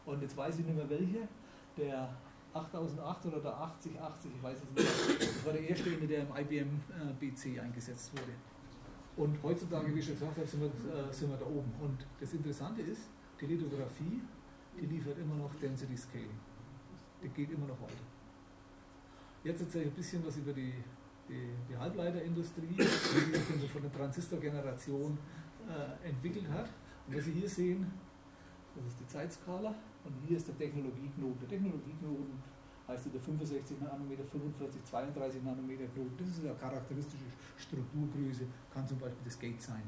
Und jetzt weiß ich nicht mehr welche, der achttausendacht oder der achtzig achtzig, ich weiß es nicht mehr, das war der erste, der im I B M äh, B C eingesetzt wurde. Und heutzutage, wie ich schon gesagt habe, sind wir, äh, sind wir da oben. Und das Interessante ist, die Lithografie, die liefert immer noch Density Scaling. Die geht immer noch weiter. Jetzt erzähle ich ein bisschen was über die, die, die Halbleiterindustrie, die sich von der Transistorgeneration äh, entwickelt hat. Und was Sie hier sehen, das ist die Zeitskala und hier ist der Technologieknoten. Der Technologieknoten heißt der fünfundsechzig Nanometer, fünfundvierzig, zweiunddreißig Nanometer Knoten. Das ist eine charakteristische Strukturgröße, kann zum Beispiel das Gate sein.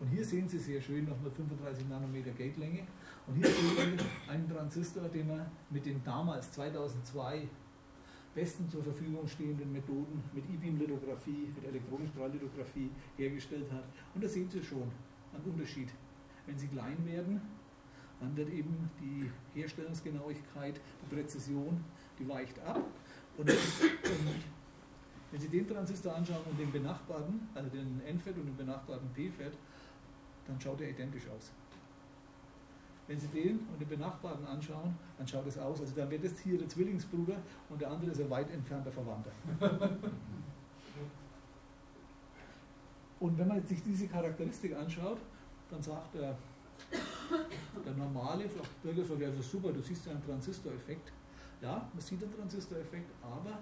Und hier sehen Sie sehr schön nochmal fünfunddreißig Nanometer Gatelänge. Und hier sehen Sie einen Transistor, den man mit den damals zweitausendzwei besten zur Verfügung stehenden Methoden mit E-Beam-Lithografie, mit Elektronenstrahlengravie hergestellt hat. Und da sehen Sie schon einen Unterschied. Wenn sie klein werden, dann wird eben die Herstellungsgenauigkeit, die Präzision, die weicht ab. Und wenn Sie den Transistor anschauen und den benachbarten, also den N FET und den benachbarten P FET, dann schaut er identisch aus. Wenn Sie den und den benachbarten anschauen, dann schaut es aus. Also dann wird das hier der Zwillingsbruder und der andere ist ein weit entfernter Verwandter. Und wenn man jetzt sich diese Charakteristik anschaut, dann sagt der, der normale Bürger, sagt, also super, du siehst ja einen Transistoreffekt. Ja, man sieht einen Transistoreffekt, aber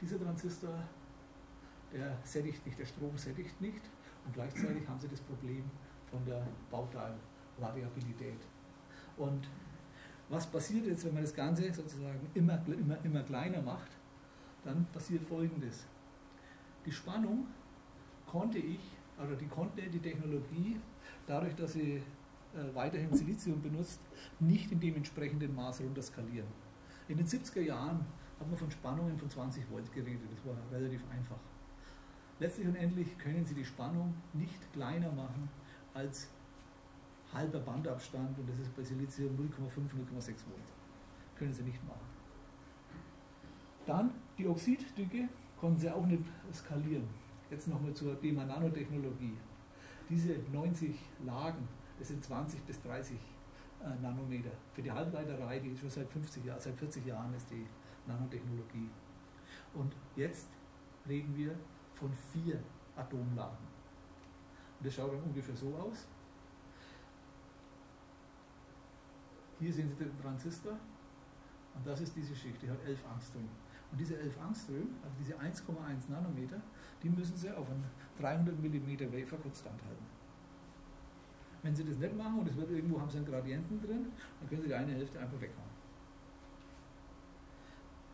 dieser Transistor, der sättigt nicht, der Strom sättigt nicht. Und gleichzeitig haben Sie das Problem von der Bauteil. Variabilität. Und was passiert jetzt, wenn man das Ganze sozusagen immer, immer, immer kleiner macht, dann passiert Folgendes. Die Spannung konnte ich, also die konnte die Technologie, dadurch, dass sie äh, weiterhin Silizium benutzt, nicht in dem entsprechenden Maß runterskalieren. In den siebziger Jahren hat man von Spannungen von zwanzig Volt geredet, das war relativ einfach. Letztlich und endlich können Sie die Spannung nicht kleiner machen als halber Bandabstand, und das ist bei Silizium null Komma fünf, null Komma sechs Volt. Können Sie nicht machen. Dann die Oxiddicke konnten Sie auch nicht skalieren. Jetzt nochmal zur Thema Nanotechnologie. Diese neunzig Lagen, das sind zwanzig bis dreißig äh, Nanometer. Für die Halbleiterei, die ist schon seit fünfzig Jahren, seit vierzig Jahren ist die Nanotechnologie. Und jetzt reden wir von vier Atomlagen. Und das schaut dann ungefähr so aus. Hier sehen Sie den Transistor und das ist diese Schicht, die hat elf Angström. Und diese elf Angström, also diese eins Komma eins Nanometer, die müssen Sie auf einen dreihundert Millimeter Wafer konstant halten. Wenn Sie das nicht machen und es wird irgendwo, haben Sie einen Gradienten drin, dann können Sie die eine Hälfte einfach weghauen.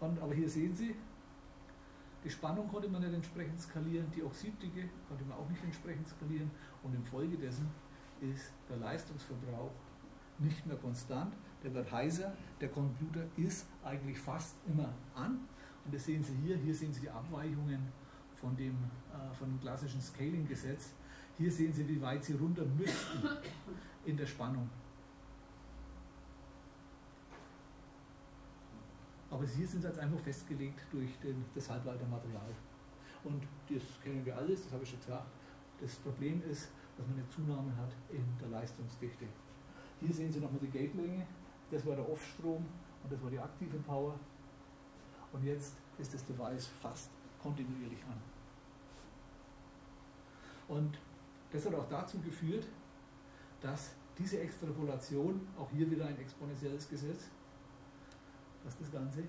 Und, aber hier sehen Sie, die Spannung konnte man nicht entsprechend skalieren, die Oxiddicke konnte man auch nicht entsprechend skalieren und infolgedessen ist der Leistungsverbrauch nicht mehr konstant, der wird heißer, der Computer ist eigentlich fast immer an. Und das sehen Sie hier, hier sehen Sie die Abweichungen von dem, äh, von dem klassischen Scaling-Gesetz. Hier sehen Sie, wie weit Sie runter müssten in der Spannung. Aber hier sind Sie jetzt einfach festgelegt durch den, das Halbleitermaterial. Und das kennen wir alles, das habe ich schon gesagt. Das Problem ist, dass man eine Zunahme hat in der Leistungsdichte. Hier sehen Sie nochmal die Gatelänge, das war der Off-Strom und das war die aktive Power. Und jetzt ist das Device fast kontinuierlich an. Und das hat auch dazu geführt, dass diese Extrapolation, auch hier wieder ein exponentielles Gesetz, dass das Ganze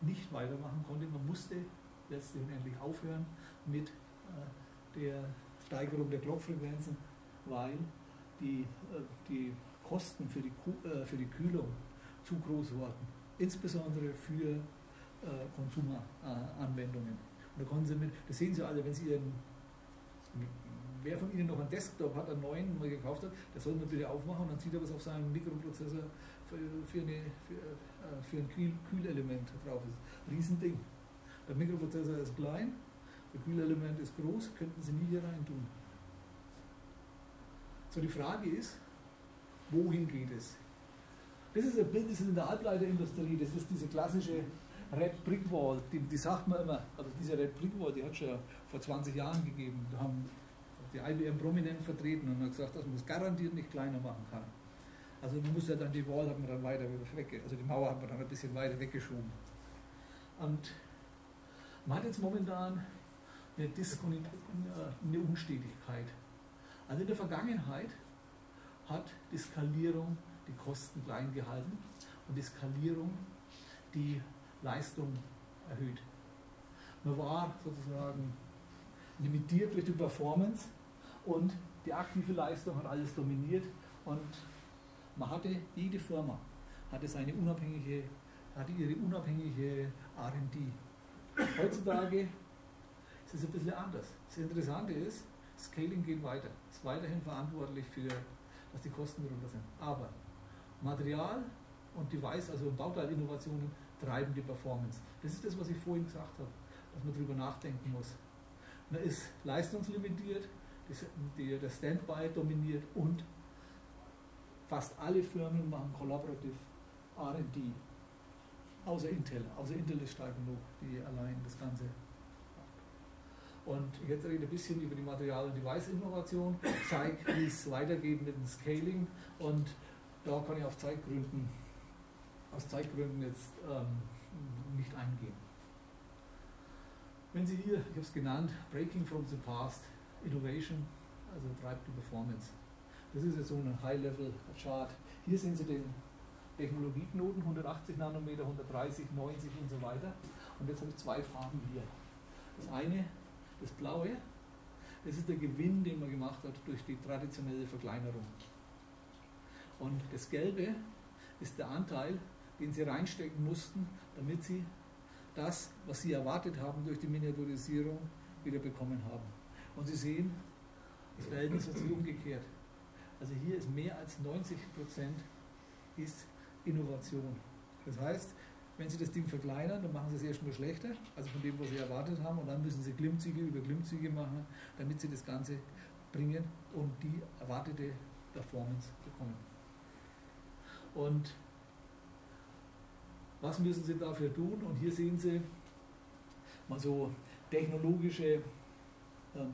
nicht weitermachen konnte. Man musste letztlich und endlich aufhören mit der Steigerung der Clockfrequenzen, weil Die, die Kosten für die, für die Kühlung zu groß wurden, insbesondere für Konsumanwendungen. Und da konnten Sie mit, das sehen Sie alle, wenn Sie Ihren, wer von Ihnen noch einen Desktop hat, einen neuen, mal gekauft hat, das soll man bitte aufmachen und dann sieht er, was auf seinem Mikroprozessor für, für, eine, für, für ein Kühl Kühlelement drauf ist. Riesending. Der Mikroprozessor ist klein, das Kühlelement ist groß, könnten Sie nie hier rein tun. So, die Frage ist, wohin geht es? Das ist ein Bild, das ist in der Halbleiterindustrie, das ist diese klassische Red Brick Wall, die, die sagt man immer, also diese Red Brick Wall, die hat es schon vor zwanzig Jahren gegeben, da haben die I B M prominent vertreten und hat gesagt, dass man es garantiert nicht kleiner machen kann. Also man muss ja dann, die Wall hat man dann weiter weg, also die Mauer hat man dann ein bisschen weiter weggeschoben. Und man hat jetzt momentan eine Diskontinuität, eine Unstetigkeit. Also in der Vergangenheit hat die Skalierung die Kosten klein gehalten und die Skalierung die Leistung erhöht. Man war sozusagen limitiert durch die Performance und die aktive Leistung hat alles dominiert und man hatte, jede Firma hatte seine unabhängige, hatte ihre unabhängige R und D. Heutzutage ist es ein bisschen anders. Das Interessante ist, Scaling geht weiter, ist weiterhin verantwortlich für, dass die Kosten runter sind. Aber Material und Device, also Bauteilinnovationen, treiben die Performance. Das ist das, was ich vorhin gesagt habe, dass man darüber nachdenken muss. Man ist leistungslimitiert, der Standby dominiert und fast alle Firmen machen Collaborative R und D. Außer Intel. Außer Intel ist stark genug, die allein das Ganze. Und jetzt rede ich ein bisschen über die Material- und Device-Innovation, zeige, wie es weitergeht mit dem Scaling und da kann ich auf Zeitgründen, aus Zeitgründen jetzt ähm, nicht eingehen. Wenn Sie hier, ich habe es genannt, Breaking from the Past, Innovation, also treibt die Performance. Das ist jetzt so ein High-Level-Chart. Hier sehen Sie den Technologieknoten, hundertachtzig Nanometer, hundertdreißig, neunzig und so weiter. Und jetzt habe ich zwei Farben hier. Das eine, das Blaue, das ist der Gewinn, den man gemacht hat durch die traditionelle Verkleinerung. Und das Gelbe ist der Anteil, den Sie reinstecken mussten, damit Sie das, was Sie erwartet haben durch die Miniaturisierung, wieder bekommen haben. Und Sie sehen, das Verhältnis hat sich umgekehrt. Also hier ist mehr als neunzig Prozent ist Innovation. Das heißt, wenn Sie das Ding verkleinern, dann machen Sie es erst mal schlechter, also von dem, was Sie erwartet haben, und dann müssen Sie Klimmzüge über Klimmzüge machen, damit Sie das Ganze bringen und die erwartete Performance bekommen. Und was müssen Sie dafür tun? Und hier sehen Sie mal so technologische ähm,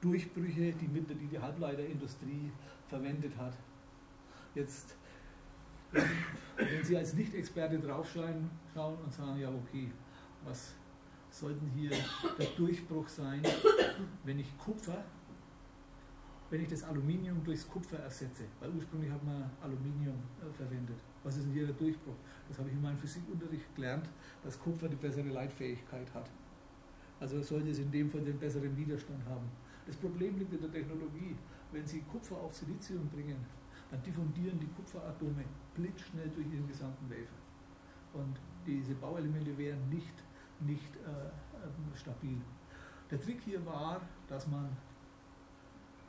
Durchbrüche, die, mit, die die Halbleiterindustrie verwendet hat. Jetzt wenn Sie als Nicht-Experte draufschauen und sagen, ja okay, was sollte hier der Durchbruch sein, wenn ich Kupfer, wenn ich das Aluminium durchs Kupfer ersetze, weil ursprünglich hat man Aluminium äh, verwendet. Was ist denn hier der Durchbruch? Das habe ich in meinem Physikunterricht gelernt, dass Kupfer die bessere Leitfähigkeit hat. Also sollte es in dem Fall den besseren Widerstand haben. Das Problem liegt in der Technologie. Wenn Sie Kupfer auf Silizium bringen, dann diffundieren die Kupferatome blitzschnell durch ihren gesamten Wafer. Und diese Bauelemente wären nicht, nicht äh, stabil. Der Trick hier war, dass man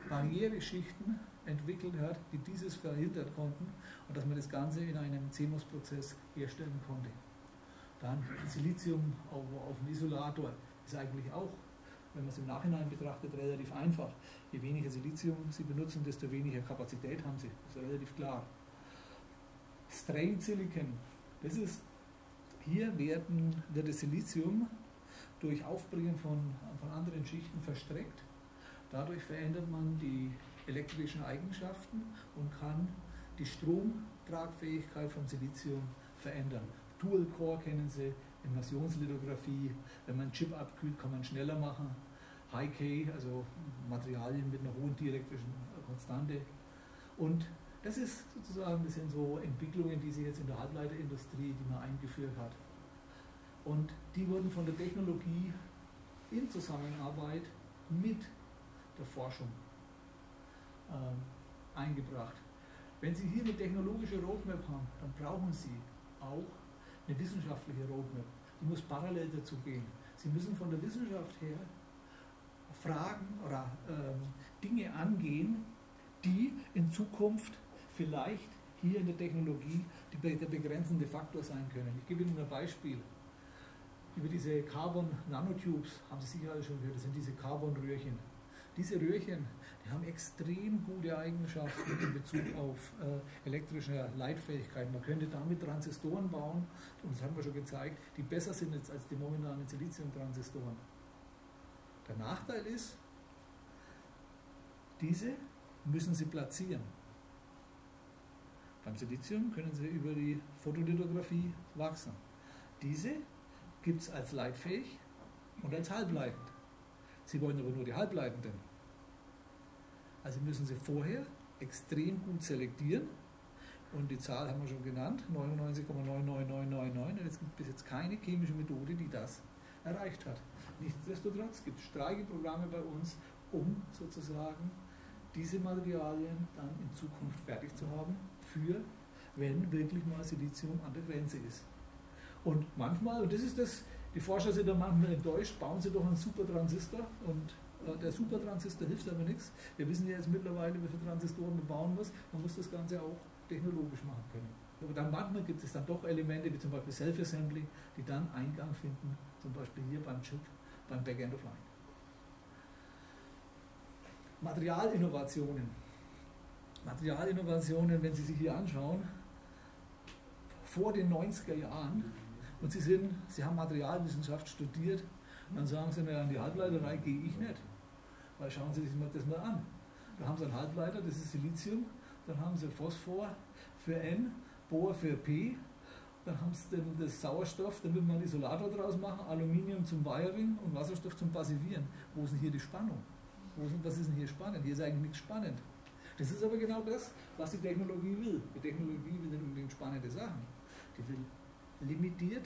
Barriereschichten entwickelt hat, die dieses verhindert konnten und dass man das Ganze in einem C M O S-Prozess herstellen konnte. Dann Silizium auf, auf einen Isolator ist eigentlich auch, wenn man es im Nachhinein betrachtet, relativ einfach. Je weniger Silizium Sie benutzen, desto weniger Kapazität haben Sie. Das ist relativ klar. Strained Silicon. Das ist, hier werden, wird das Silizium durch Aufbringen von, von anderen Schichten verstreckt. Dadurch verändert man die elektrischen Eigenschaften und kann die Stromtragfähigkeit vom Silizium verändern. Dual Core kennen Sie. Immersionslithografie, wenn man einen Chip abkühlt, kann man schneller machen. High-K, also Materialien mit einer hohen dielektrischen Konstante. Und das ist sozusagen ein bisschen so Entwicklungen, die sich jetzt in der Halbleiterindustrie, die man eingeführt hat. Und die wurden von der Technologie in Zusammenarbeit mit der Forschung äh, eingebracht. Wenn Sie hier eine technologische Roadmap haben, dann brauchen Sie auch eine wissenschaftliche Roadmap, die muss parallel dazu gehen. Sie müssen von der Wissenschaft her Fragen oder ähm, Dinge angehen, die in Zukunft vielleicht hier in der Technologie der begrenzende Faktor sein können. Ich gebe Ihnen ein Beispiel. Über diese Carbon Nanotubes haben Sie sicher alle schon gehört, das sind diese Carbon-Röhrchen. Diese Röhrchen, die haben extrem gute Eigenschaften in Bezug auf äh, elektrische Leitfähigkeit. Man könnte damit Transistoren bauen, und das haben wir schon gezeigt, die besser sind jetzt als die momentanen Silizium-Transistoren. Der Nachteil ist, diese müssen Sie platzieren. Beim Silizium können Sie über die Photolithografie wachsen. Diese gibt es als leitfähig und als halbleitend. Sie wollen aber nur die halbleitenden. Also müssen Sie vorher extrem gut selektieren, und die Zahl haben wir schon genannt, neunundneunzig Komma neun neun neun neun neun, und es gibt bis jetzt keine chemische Methode, die das erreicht hat. Nichtsdestotrotz gibt es starke Programme bei uns, um sozusagen diese Materialien dann in Zukunft fertig zu haben, für wenn wirklich mal Silizium an der Grenze ist. Und manchmal, und das ist das, die Forscher sind dann manchmal enttäuscht, bauen sie doch einen Supertransistor, und äh, der Supertransistor hilft aber nichts. Wir wissen ja jetzt mittlerweile, wie viele Transistoren man bauen muss. Man muss das Ganze auch technologisch machen können. Aber dann manchmal gibt es dann doch Elemente, wie zum Beispiel Self-Assembly, die dann Eingang finden, zum Beispiel hier beim Chip, beim Backend of Line. Materialinnovationen. Materialinnovationen, wenn Sie sich hier anschauen, vor den neunziger Jahren, und Sie, sind, Sie haben Materialwissenschaft studiert, dann sagen Sie, naja, in die Halbleiterei gehe ich nicht. Weil schauen Sie sich das mal an. Da haben Sie einen Halbleiter, das ist Silizium, dann haben Sie Phosphor für N, Bohr für P, dann haben Sie den, das Sauerstoff, damit man einen Isolator draus machen, Aluminium zum Wiring und Wasserstoff zum Passivieren. Wo ist denn hier die Spannung? Wo ist, was ist denn hier spannend? Hier ist eigentlich nichts spannend. Das ist aber genau das, was die Technologie will. Die Technologie will nicht unbedingt spannende Sachen. Die will limitierte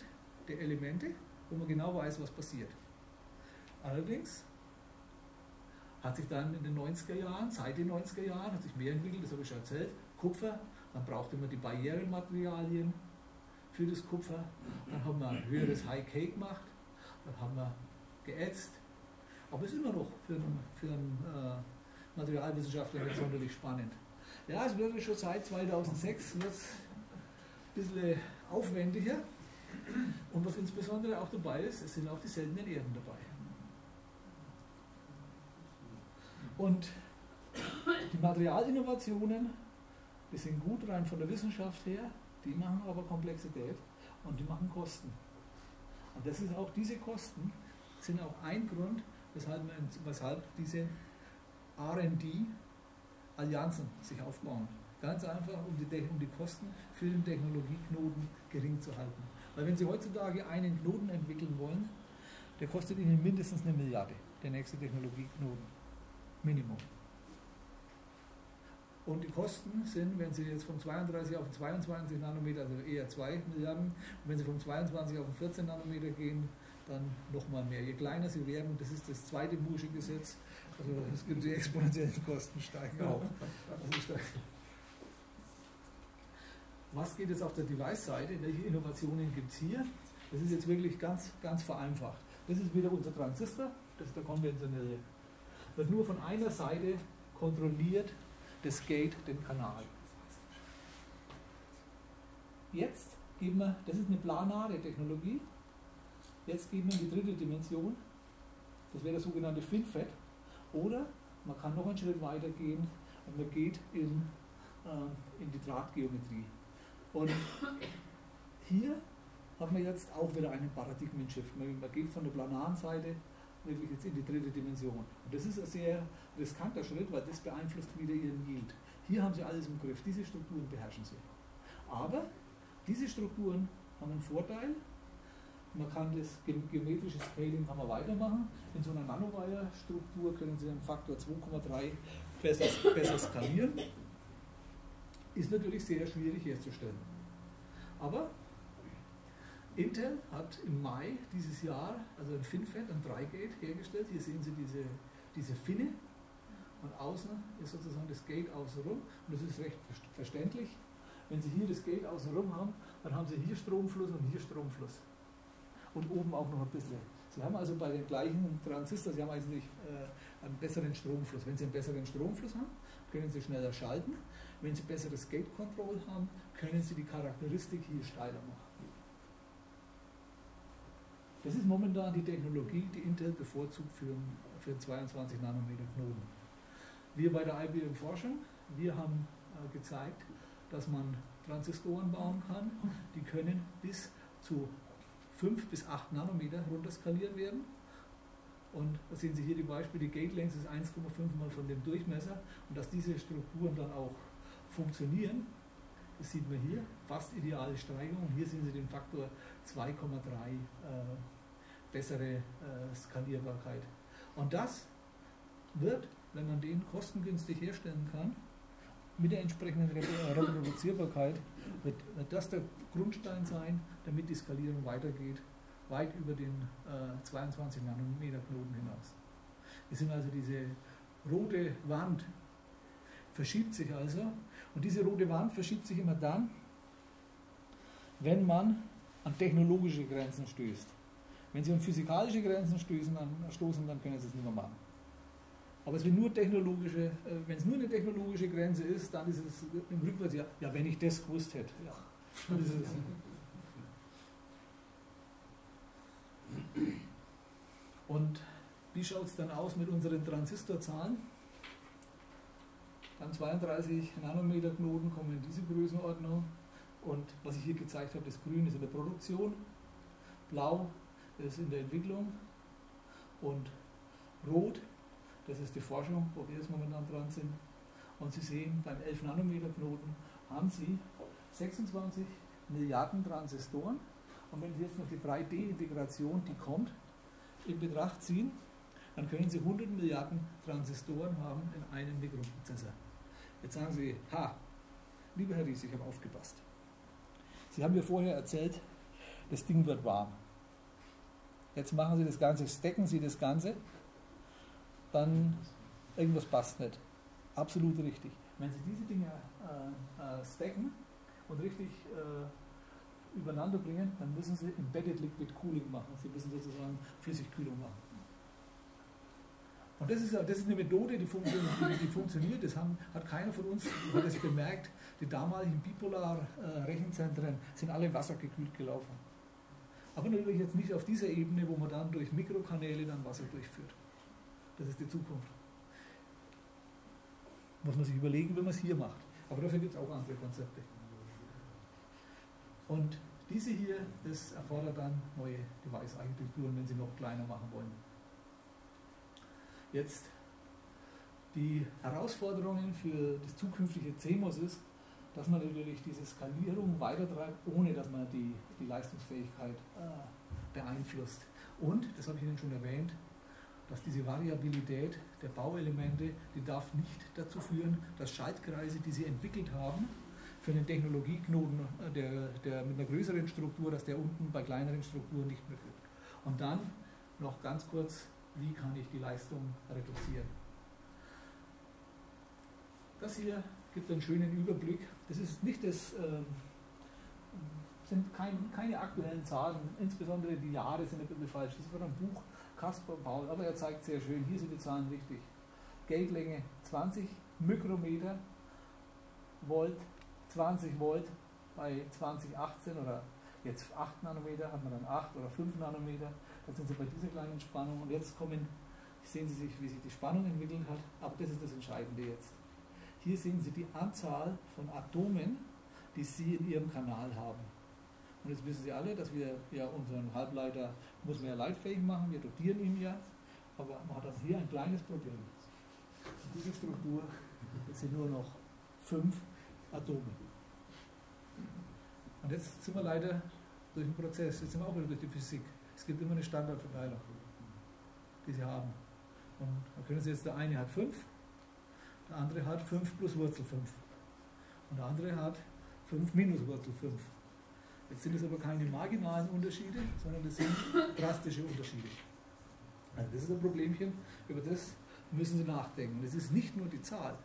Elemente, wo man genau weiß, was passiert. Allerdings hat sich dann in den neunziger Jahren, seit den neunziger Jahren, hat sich mehr entwickelt, das habe ich schon erzählt, Kupfer, dann brauchte man die Barrierematerialien für das Kupfer, dann haben wir ein höheres High-K gemacht, dann haben wir geätzt, aber ist immer noch für einen, für einen äh, Materialwissenschaftler nicht sonderlich spannend. Ja, es wird schon seit zweitausendsechs jetzt ein bisschen aufwendiger, und was insbesondere auch dabei ist, es sind auch die seltenen Erden dabei. Und die Materialinnovationen, die sind gut rein von der Wissenschaft her, die machen aber Komplexität und die machen Kosten. Und das ist auch, diese Kosten sind auch ein Grund, weshalb, man, weshalb diese R und D-Allianzen sich aufbauen. Ganz einfach, um die, um die Kosten für den Technologieknoten gering zu halten. Weil wenn Sie heutzutage einen Knoten entwickeln wollen, der kostet Ihnen mindestens eine Milliarde, der nächste Technologieknoten. Minimum. Und die Kosten sind, wenn Sie jetzt von zweiunddreißig auf zweiundzwanzig Nanometer, also eher zwei Milliarden, und wenn Sie von zweiundzwanzig auf vierzehn Nanometer gehen, dann nochmal mehr. Je kleiner Sie werden, das ist das zweite Moore'sche Gesetz, also es gibt die exponentiellen Kosten steigen auch. Also steigen. Was geht jetzt auf der Device-Seite? Welche Innovationen gibt es hier? Das ist jetzt wirklich ganz, ganz vereinfacht. Das ist wieder unser Transistor, das ist der konventionelle. Wird nur von einer Seite kontrolliert, das Gate, den Kanal. Jetzt geben wir, das ist eine planare Technologie, jetzt geben wir in die dritte Dimension, das wäre das sogenannte FinFET, oder man kann noch einen Schritt weiter gehen und man geht in, äh, in die Drahtgeometrie. Und hier haben wir jetzt auch wieder einen Paradigmen-Shift. Man geht von der planaren Seite wirklich jetzt in die dritte Dimension. Und das ist ein sehr riskanter Schritt, weil das beeinflusst wieder Ihren Yield. Hier haben Sie alles im Griff, diese Strukturen beherrschen Sie. Aber diese Strukturen haben einen Vorteil, man kann das geometrische Scaling kann man weitermachen. In so einer Nanowire-Struktur können Sie einen Faktor zwei Komma drei besser, besser skalieren. Ist natürlich sehr schwierig herzustellen. Aber Intel hat im Mai dieses Jahr also ein FinFET, ein drei Gate hergestellt. Hier sehen Sie diese, diese Finne, und außen ist sozusagen das Gate außenrum, und das ist recht verständlich. Wenn Sie hier das Gate außenrum haben, dann haben Sie hier Stromfluss und hier Stromfluss. Und oben auch noch ein bisschen. Sie haben also bei den gleichen Transistoren, Sie haben also nicht, äh, einen besseren Stromfluss. Wenn Sie einen besseren Stromfluss haben, können Sie schneller schalten. Wenn Sie besseres Gate Control haben, können Sie die Charakteristik hier steiler machen. Das ist momentan die Technologie, die Intel bevorzugt für, für zweiundzwanzig Nanometer Knoten. Wir bei der I B M Forschung, wir haben äh, gezeigt, dass man Transistoren bauen kann, die können bis zu fünf bis acht Nanometer runterskaliert werden. Und da sehen Sie hier die Beispiele, die Gate Length ist eins Komma fünf mal von dem Durchmesser, und dass diese Strukturen dann auch funktionieren, das sieht man hier, fast ideale Steigerung. Hier sehen Sie den Faktor zwei Komma drei äh, bessere äh, Skalierbarkeit. Und das wird, wenn man den kostengünstig herstellen kann, mit der entsprechenden Reproduzierbarkeit, wird, wird das der Grundstein sein, damit die Skalierung weitergeht, weit über den äh, zweiundzwanzig Nanometer Knoten hinaus. Wir sind also diese rote Wand, verschiebt sich also, und diese rote Wand verschiebt sich immer dann, wenn man an technologische Grenzen stößt. Wenn Sie an physikalische Grenzen stößen, dann, stoßen, dann können Sie es nicht mehr machen. Aber es wird nur technologische, wenn es nur eine technologische Grenze ist, dann ist es im Rückwärts, ja, ja, wenn ich das gewusst hätte. Ja. Dann ist es. Und wie schaut es dann aus mit unseren Transistorzahlen? Dann zweiunddreißig Nanometer Knoten kommen in diese Größenordnung, und was ich hier gezeigt habe, das Grün ist in der Produktion, Blau ist in der Entwicklung und Rot, das ist die Forschung, wo wir jetzt momentan dran sind. Und Sie sehen, beim elf Nanometer Knoten haben Sie sechsundzwanzig Milliarden Transistoren, und wenn Sie jetzt noch die drei D Integration, die kommt, in Betracht ziehen, dann können Sie hundert Milliarden Transistoren haben in einem Mikroprozessor. Jetzt sagen Sie, ha, lieber Herr Ries, ich habe aufgepasst. Sie haben mir vorher erzählt, das Ding wird warm. Jetzt machen Sie das Ganze, stecken Sie das Ganze, dann irgendwas passt nicht. Absolut richtig. Wenn Sie diese Dinge äh, äh, stecken und richtig äh, übereinander bringen, dann müssen Sie Embedded Liquid Cooling machen. Sie müssen sozusagen Flüssigkühlung machen. Und das ist, das ist eine Methode, die funktioniert. Die funktioniert. Das haben, hat keiner von uns hat das bemerkt. Die damaligen Bipolar-Rechenzentren sind alle wassergekühlt gelaufen. Aber natürlich jetzt nicht auf dieser Ebene, wo man dann durch Mikrokanäle dann Wasser durchführt. Das ist die Zukunft. Muss man sich überlegen, wenn man es hier macht. Aber dafür gibt es auch andere Konzepte. Und diese hier, das erfordert dann neue Device-Architekturen, wenn Sie noch kleiner machen wollen. Jetzt die Herausforderungen für das zukünftige C MOS ist, dass man natürlich diese Skalierung weitertreibt, ohne dass man die, die Leistungsfähigkeit äh, beeinflusst. Und, das habe ich Ihnen schon erwähnt, dass diese Variabilität der Bauelemente, die darf nicht dazu führen, dass Schaltkreise, die Sie entwickelt haben, für einen Technologieknoten der, der mit einer größeren Struktur, dass der unten bei kleineren Strukturen nicht mehr führt. Und dann noch ganz kurz: Wie kann ich die Leistung reduzieren? Das hier gibt einen schönen Überblick. Das ist nicht das, äh, sind kein, keine aktuellen Zahlen, insbesondere die Jahre sind ein bisschen falsch. Das war ein Buch, Kaspar Paul, aber er zeigt sehr schön, hier sind die Zahlen richtig. Gatelänge zwanzig Mikrometer, Volt zwanzig Volt bei zwanzig achtzehn, oder jetzt acht Nanometer, hat man dann acht oder fünf Nanometer. Dann sind Sie bei dieser kleinen Spannung, und jetzt kommen, sehen Sie sich, wie sich die Spannung entwickelt hat, aber das ist das Entscheidende jetzt. Hier sehen Sie die Anzahl von Atomen, die Sie in Ihrem Kanal haben. Und jetzt wissen Sie alle, dass wir ja unseren Halbleiter, muss man ja leitfähig machen, wir dotieren ihn ja, aber man hat hier ein kleines Problem. In dieser Struktur sind nur noch fünf Atome. Und jetzt sind wir leider durch den Prozess, jetzt sind wir auch wieder durch die Physik. Es gibt immer eine Standardverteilung, die Sie haben. Und dann können Sie jetzt, der eine hat fünf, der andere hat fünf plus Wurzel fünf. Und der andere hat fünf minus Wurzel fünf. Jetzt sind es aber keine marginalen Unterschiede, sondern das sind drastische Unterschiede. Also das ist ein Problemchen, über das müssen Sie nachdenken. Es ist nicht nur die Zahl,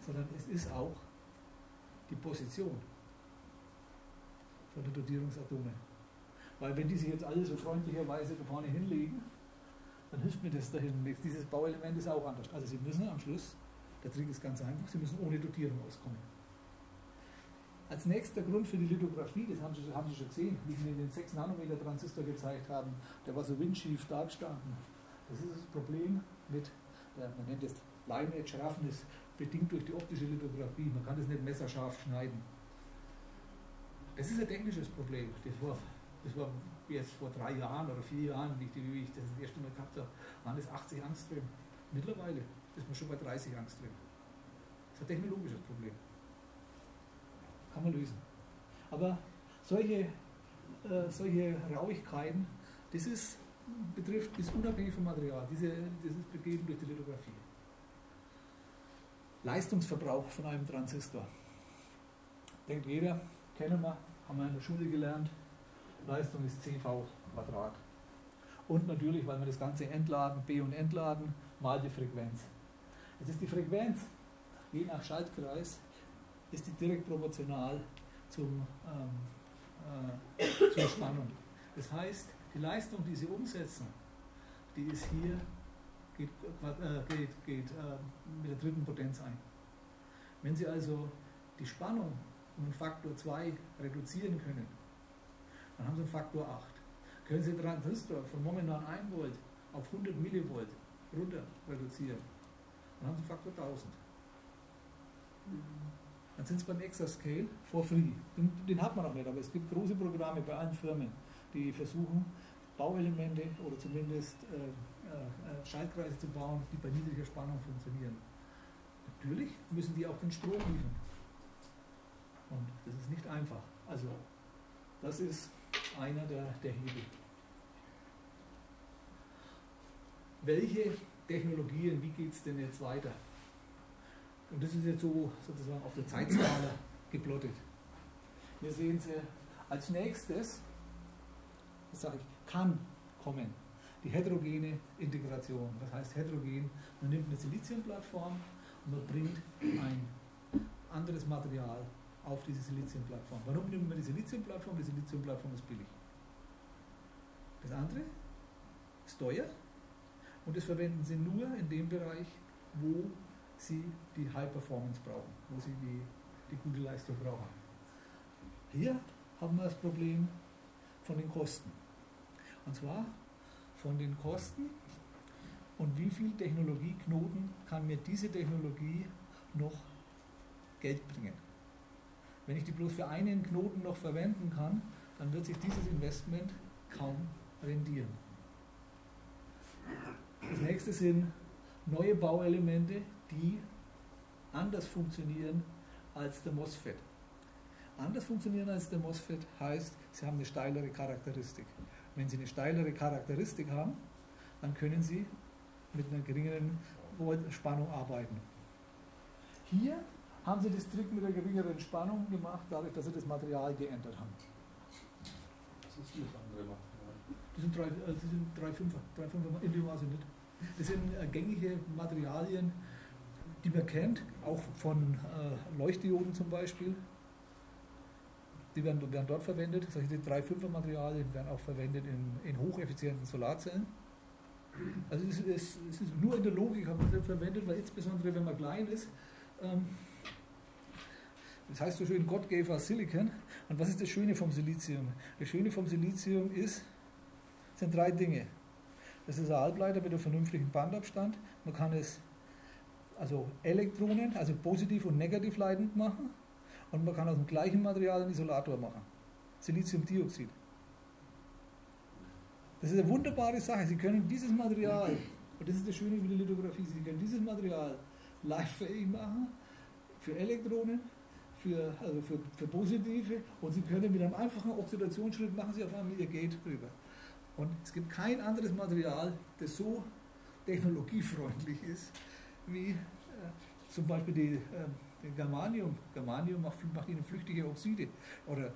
sondern es ist auch die Position von den Dotierungsatomen. Weil wenn die sich jetzt alle so freundlicherweise da vorne hinlegen, dann hilft mir das dahin nichts. Dieses Bauelement ist auch anders. Also Sie müssen am Schluss, der Trick ist ganz einfach, Sie müssen ohne Dotierung auskommen. Als nächster Grund für die Lithografie, das haben Sie, haben Sie schon gesehen, wie Sie den sechs Nanometer Transistor gezeigt haben, der war so windschief dargestanden. Das ist das Problem mit, der, man nennt es Line-Edge-Scharfnis, bedingt durch die optische Lithografie. Man kann das nicht messerscharf schneiden. Das ist ein technisches Problem. Das war, das war jetzt vor drei Jahren oder vier Jahren, nicht, wie ich das das erste Mal gehabt habe, waren das achtzig Angstströme. Mittlerweile ist man schon bei dreißig Angstströme. Das ist ein technologisches Problem. Kann man lösen. Aber solche, äh, solche Rauigkeiten, das ist, betrifft, ist unabhängig vom Material. Diese, das ist begeben durch die Lithografie. Leistungsverbrauch von einem Transistor. Denkt jeder, kennen wir, haben wir in der Schule gelernt, Leistung ist C V Quadrat. Und natürlich, weil wir das Ganze entladen, B und entladen, mal die Frequenz. Jetzt ist die Frequenz, je nach Schaltkreis, ist die direkt proportional zum, ähm, äh, zur Spannung. Das heißt, die Leistung, die Sie umsetzen, die ist hier, geht, äh, geht, geht äh, mit der dritten Potenz ein. Wenn Sie also die Spannung um einen Faktor zwei reduzieren können, dann haben Sie einen Faktor acht. Können Sie den Transistor von momentan ein Volt auf hundert Millivolt runter reduzieren, dann haben Sie einen Faktor tausend. Dann sind es beim Exascale for free. Den, den hat man noch nicht, aber es gibt große Programme bei allen Firmen, die versuchen, Bauelemente oder zumindest äh, äh, Schaltkreise zu bauen, die bei niedriger Spannung funktionieren. Natürlich müssen die auch den Strom liefern. Und das ist nicht einfach. Also, das ist einer der, der Hebel. Welche Technologien, wie geht es denn jetzt weiter? Und das ist jetzt so sozusagen auf der Zeitskala geplottet. Hier sehen Sie, als nächstes, das sage ich, kann kommen die heterogene Integration. Das heißt heterogen, man nimmt eine Siliziumplattform und man bringt ein anderes Material auf diese Siliziumplattform. Warum nimmt man die Siliziumplattform? Die Siliziumplattform ist billig. Das andere ist teuer und das verwenden Sie nur in dem Bereich, wo Sie die High Performance brauchen, wo Sie die, die gute Leistung brauchen. Hier haben wir das Problem von den Kosten. Und zwar von den Kosten und wie viel Technologieknoten kann mir diese Technologie noch Geld bringen. Wenn ich die bloß für einen Knoten noch verwenden kann, dann wird sich dieses Investment kaum rendieren. Das nächste sind neue Bauelemente, die anders funktionieren als der MOSFET. Anders funktionieren als der MOSFET heißt, sie haben eine steilere Charakteristik. Wenn sie eine steilere Charakteristik haben, dann können sie mit einer geringeren Spannung arbeiten. Hier haben sie das Trick mit der geringeren Spannung gemacht, dadurch, dass sie das Material geändert haben. Das ist das andere Material. Das sind drei Komma fünfer, in dem war sie nicht. Das sind gängige Materialien, die man kennt, auch von äh, Leuchtdioden zum Beispiel. Die werden, werden dort verwendet. Das heißt, die drei Komma fünfer Materialien werden auch verwendet in, in hocheffizienten Solarzellen. Also es ist, es ist nur in der Logik haben wir das verwendet, weil insbesondere wenn man klein ist, ähm, das heißt so schön, God gave us Silicon. Und was ist das Schöne vom Silizium? Das Schöne vom Silizium ist, sind drei Dinge. Das ist ein Halbleiter mit einem vernünftigen Bandabstand. Man kann es also Elektronen, also positiv und negativ leitend machen und man kann aus dem gleichen Material einen Isolator machen. Siliziumdioxid. Das ist eine wunderbare Sache. Sie können dieses Material, und das ist das Schöne mit der Lithografie, Sie können dieses Material leitfähig machen für Elektronen, für, also für, für positive und Sie können mit einem einfachen Oxidationsschritt machen Sie auf einmal Ihr Gate drüber. Und es gibt kein anderes Material, das so technologiefreundlich ist, wie äh, zum Beispiel die, äh, den Germanium. Germanium macht, macht ihnen flüchtige Oxide. Oder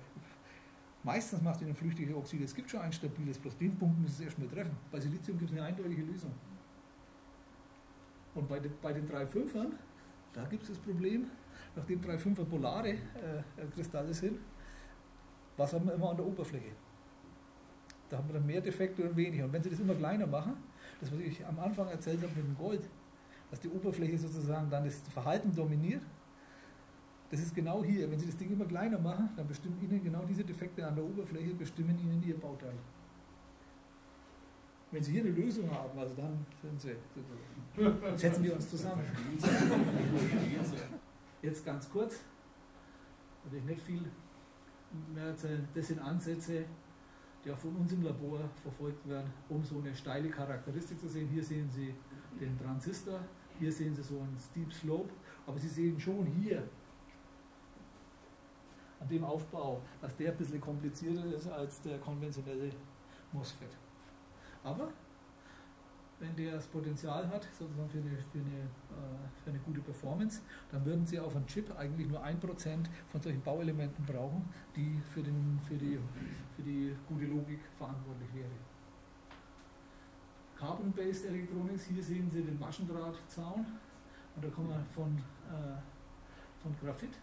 meistens macht ihnen flüchtige Oxide. Es gibt schon ein stabiles, bloß den Punkt müssen Sie erstmal treffen. Bei Silizium gibt es eine eindeutige Lösung. Und bei, de, bei den drei Komma fünfern, da gibt es das Problem, nachdem drei Komma fünfer polare äh, Kristalle sind, was haben wir immer an der Oberfläche? Da haben wir dann mehr Defekte und weniger. Und wenn Sie das immer kleiner machen, das, was ich am Anfang erzählt habe mit dem Gold, dass die Oberfläche sozusagen dann das Verhalten dominiert, das ist genau hier. Wenn Sie das Ding immer kleiner machen, dann bestimmen Ihnen genau diese Defekte an der Oberfläche, bestimmen Ihnen Ihr Bauteil. Wenn Sie hier eine Lösung haben, also dann sind Sie, dann setzen wir uns zusammen. Jetzt ganz kurz, will ich nicht viel mehr erzählen, das sind Ansätze, die auch von uns im Labor verfolgt werden, um so eine steile Charakteristik zu sehen. Hier sehen Sie den Transistor, hier sehen Sie so einen Steep Slope, aber Sie sehen schon hier an dem Aufbau, dass der ein bisschen komplizierter ist als der konventionelle MOSFET. Aber wenn der das Potenzial hat, sozusagen für eine, für eine, für eine gute Performance, dann würden Sie auf einem Chip eigentlich nur ein Prozent von solchen Bauelementen brauchen, die für, den, für, die, für die gute Logik verantwortlich wäre. Carbon-Based Electronics, hier sehen Sie den Maschendrahtzaun und da kommen wir von, äh, von Graphit,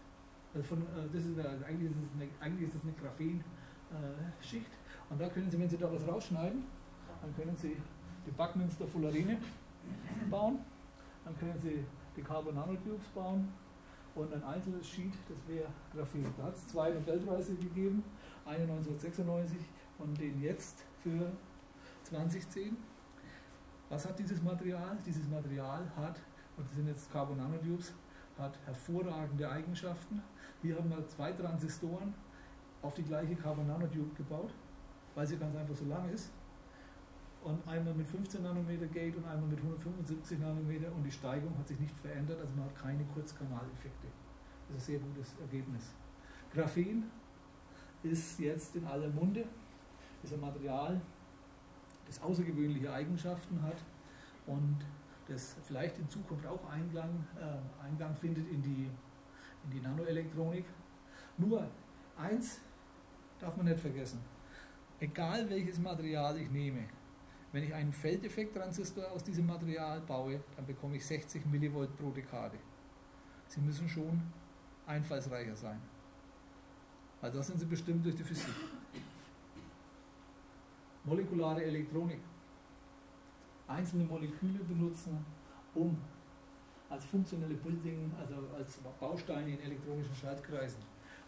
also von, äh, das ist eine, eigentlich ist es eine, eigentlich ist es eine Graphen-Schicht äh, und da können Sie, wenn Sie da was rausschneiden, dann können Sie die Buckminster-Fullerene bauen, dann können Sie die Carbon Nanotubes bauen und ein einzelnes Sheet, das wäre Graphit. Da hat es zwei Nobelpreise gegeben, einen neunzehnhundertsechsundneunzig und den jetzt für zweitausendzehn. Was hat dieses Material? Dieses Material hat, und das sind jetzt Carbon Nanotubes, hat hervorragende Eigenschaften. Hier haben wir zwei Transistoren auf die gleiche Carbon Nanotube gebaut, weil sie ganz einfach so lang ist. Und einmal mit fünfzehn Nanometer Gate und einmal mit hundertfünfundsiebzig Nanometer und die Steigung hat sich nicht verändert, also man hat keine Kurzkanaleffekte. Das ist ein sehr gutes Ergebnis. Graphen ist jetzt in aller Munde, ist ein Material, das außergewöhnliche Eigenschaften hat und das vielleicht in Zukunft auch Eingang, äh, Eingang findet in die, in die Nanoelektronik. Nur eins darf man nicht vergessen, egal welches Material ich nehme, wenn ich einen Feldeffekt-Transistor aus diesem Material baue, dann bekomme ich sechzig Millivolt pro Dekade. Sie müssen schon einfallsreicher sein. Also das sind Sie bestimmt durch die Physik. Molekulare Elektronik. Einzelne Moleküle benutzen, um als funktionelle Building, also als Bausteine in elektronischen Schaltkreisen.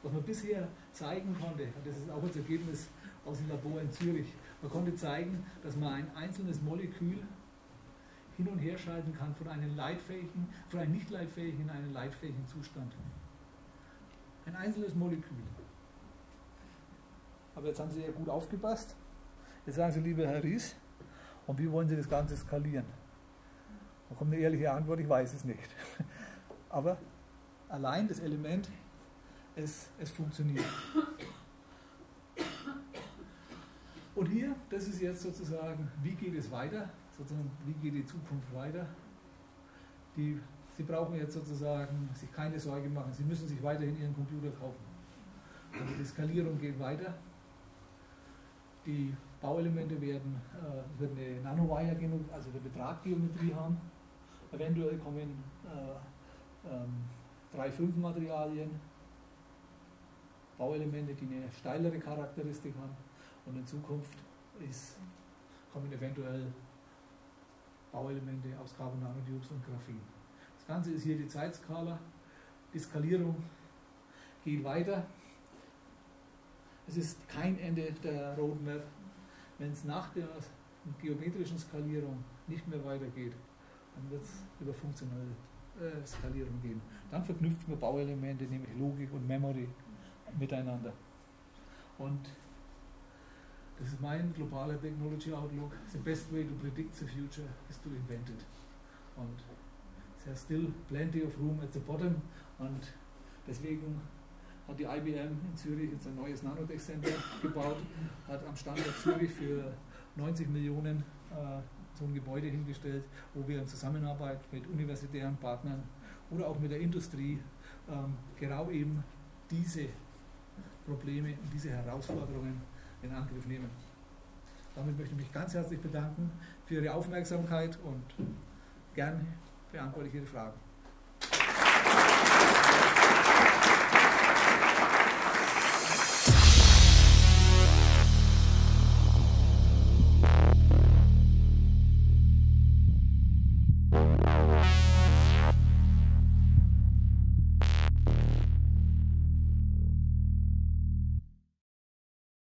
Was man bisher zeigen konnte, und das ist auch das Ergebnis aus dem Labor in Zürich, man konnte zeigen, dass man ein einzelnes Molekül hin und her schalten kann von einem leitfähigen, von einem nicht leitfähigen in einen leitfähigen Zustand. Ein einzelnes Molekül. Aber jetzt haben Sie ja gut aufgepasst. Jetzt sagen Sie, lieber Herr Ries, und wie wollen Sie das Ganze skalieren? Da kommt eine ehrliche Antwort, ich weiß es nicht. Aber allein das Element, es, es funktioniert. Und hier, das ist jetzt sozusagen, wie geht es weiter? Sozusagen, wie geht die Zukunft weiter? Die, Sie brauchen jetzt sozusagen sich keine Sorge machen, Sie müssen sich weiterhin Ihren Computer kaufen. Also die Skalierung geht weiter. Die Bauelemente werden, äh, werden eine Nanowire genug, also eine Betraggeometrie haben. Eventuell kommen äh, äh, drei Komma fünf Materialien, Bauelemente, die eine steilere Charakteristik haben. Und in Zukunft ist, kommen eventuell Bauelemente aus Carbon Nanotubes und Graphen. Das Ganze ist hier die Zeitskala. Die Skalierung geht weiter. Es ist kein Ende der Roadmap. Wenn es nach der geometrischen Skalierung nicht mehr weitergeht, dann wird es über funktionelle äh, Skalierung gehen. Dann verknüpft man Bauelemente, nämlich Logik und Memory, miteinander. Und das ist mein globaler Technology Outlook. The best way to predict the future is to invent it. Und there's still plenty of room at the bottom. Und deswegen hat die I B M in Zürich jetzt ein neues Nanotech Center gebaut, hat am Standort Zürich für neunzig Millionen äh, so ein Gebäude hingestellt, wo wir in Zusammenarbeit mit universitären Partnern oder auch mit der Industrie ähm, genau eben diese Probleme und diese Herausforderungen in Angriff nehmen. Damit möchte ich mich ganz herzlich bedanken für Ihre Aufmerksamkeit und gern beantworte ich Ihre Fragen.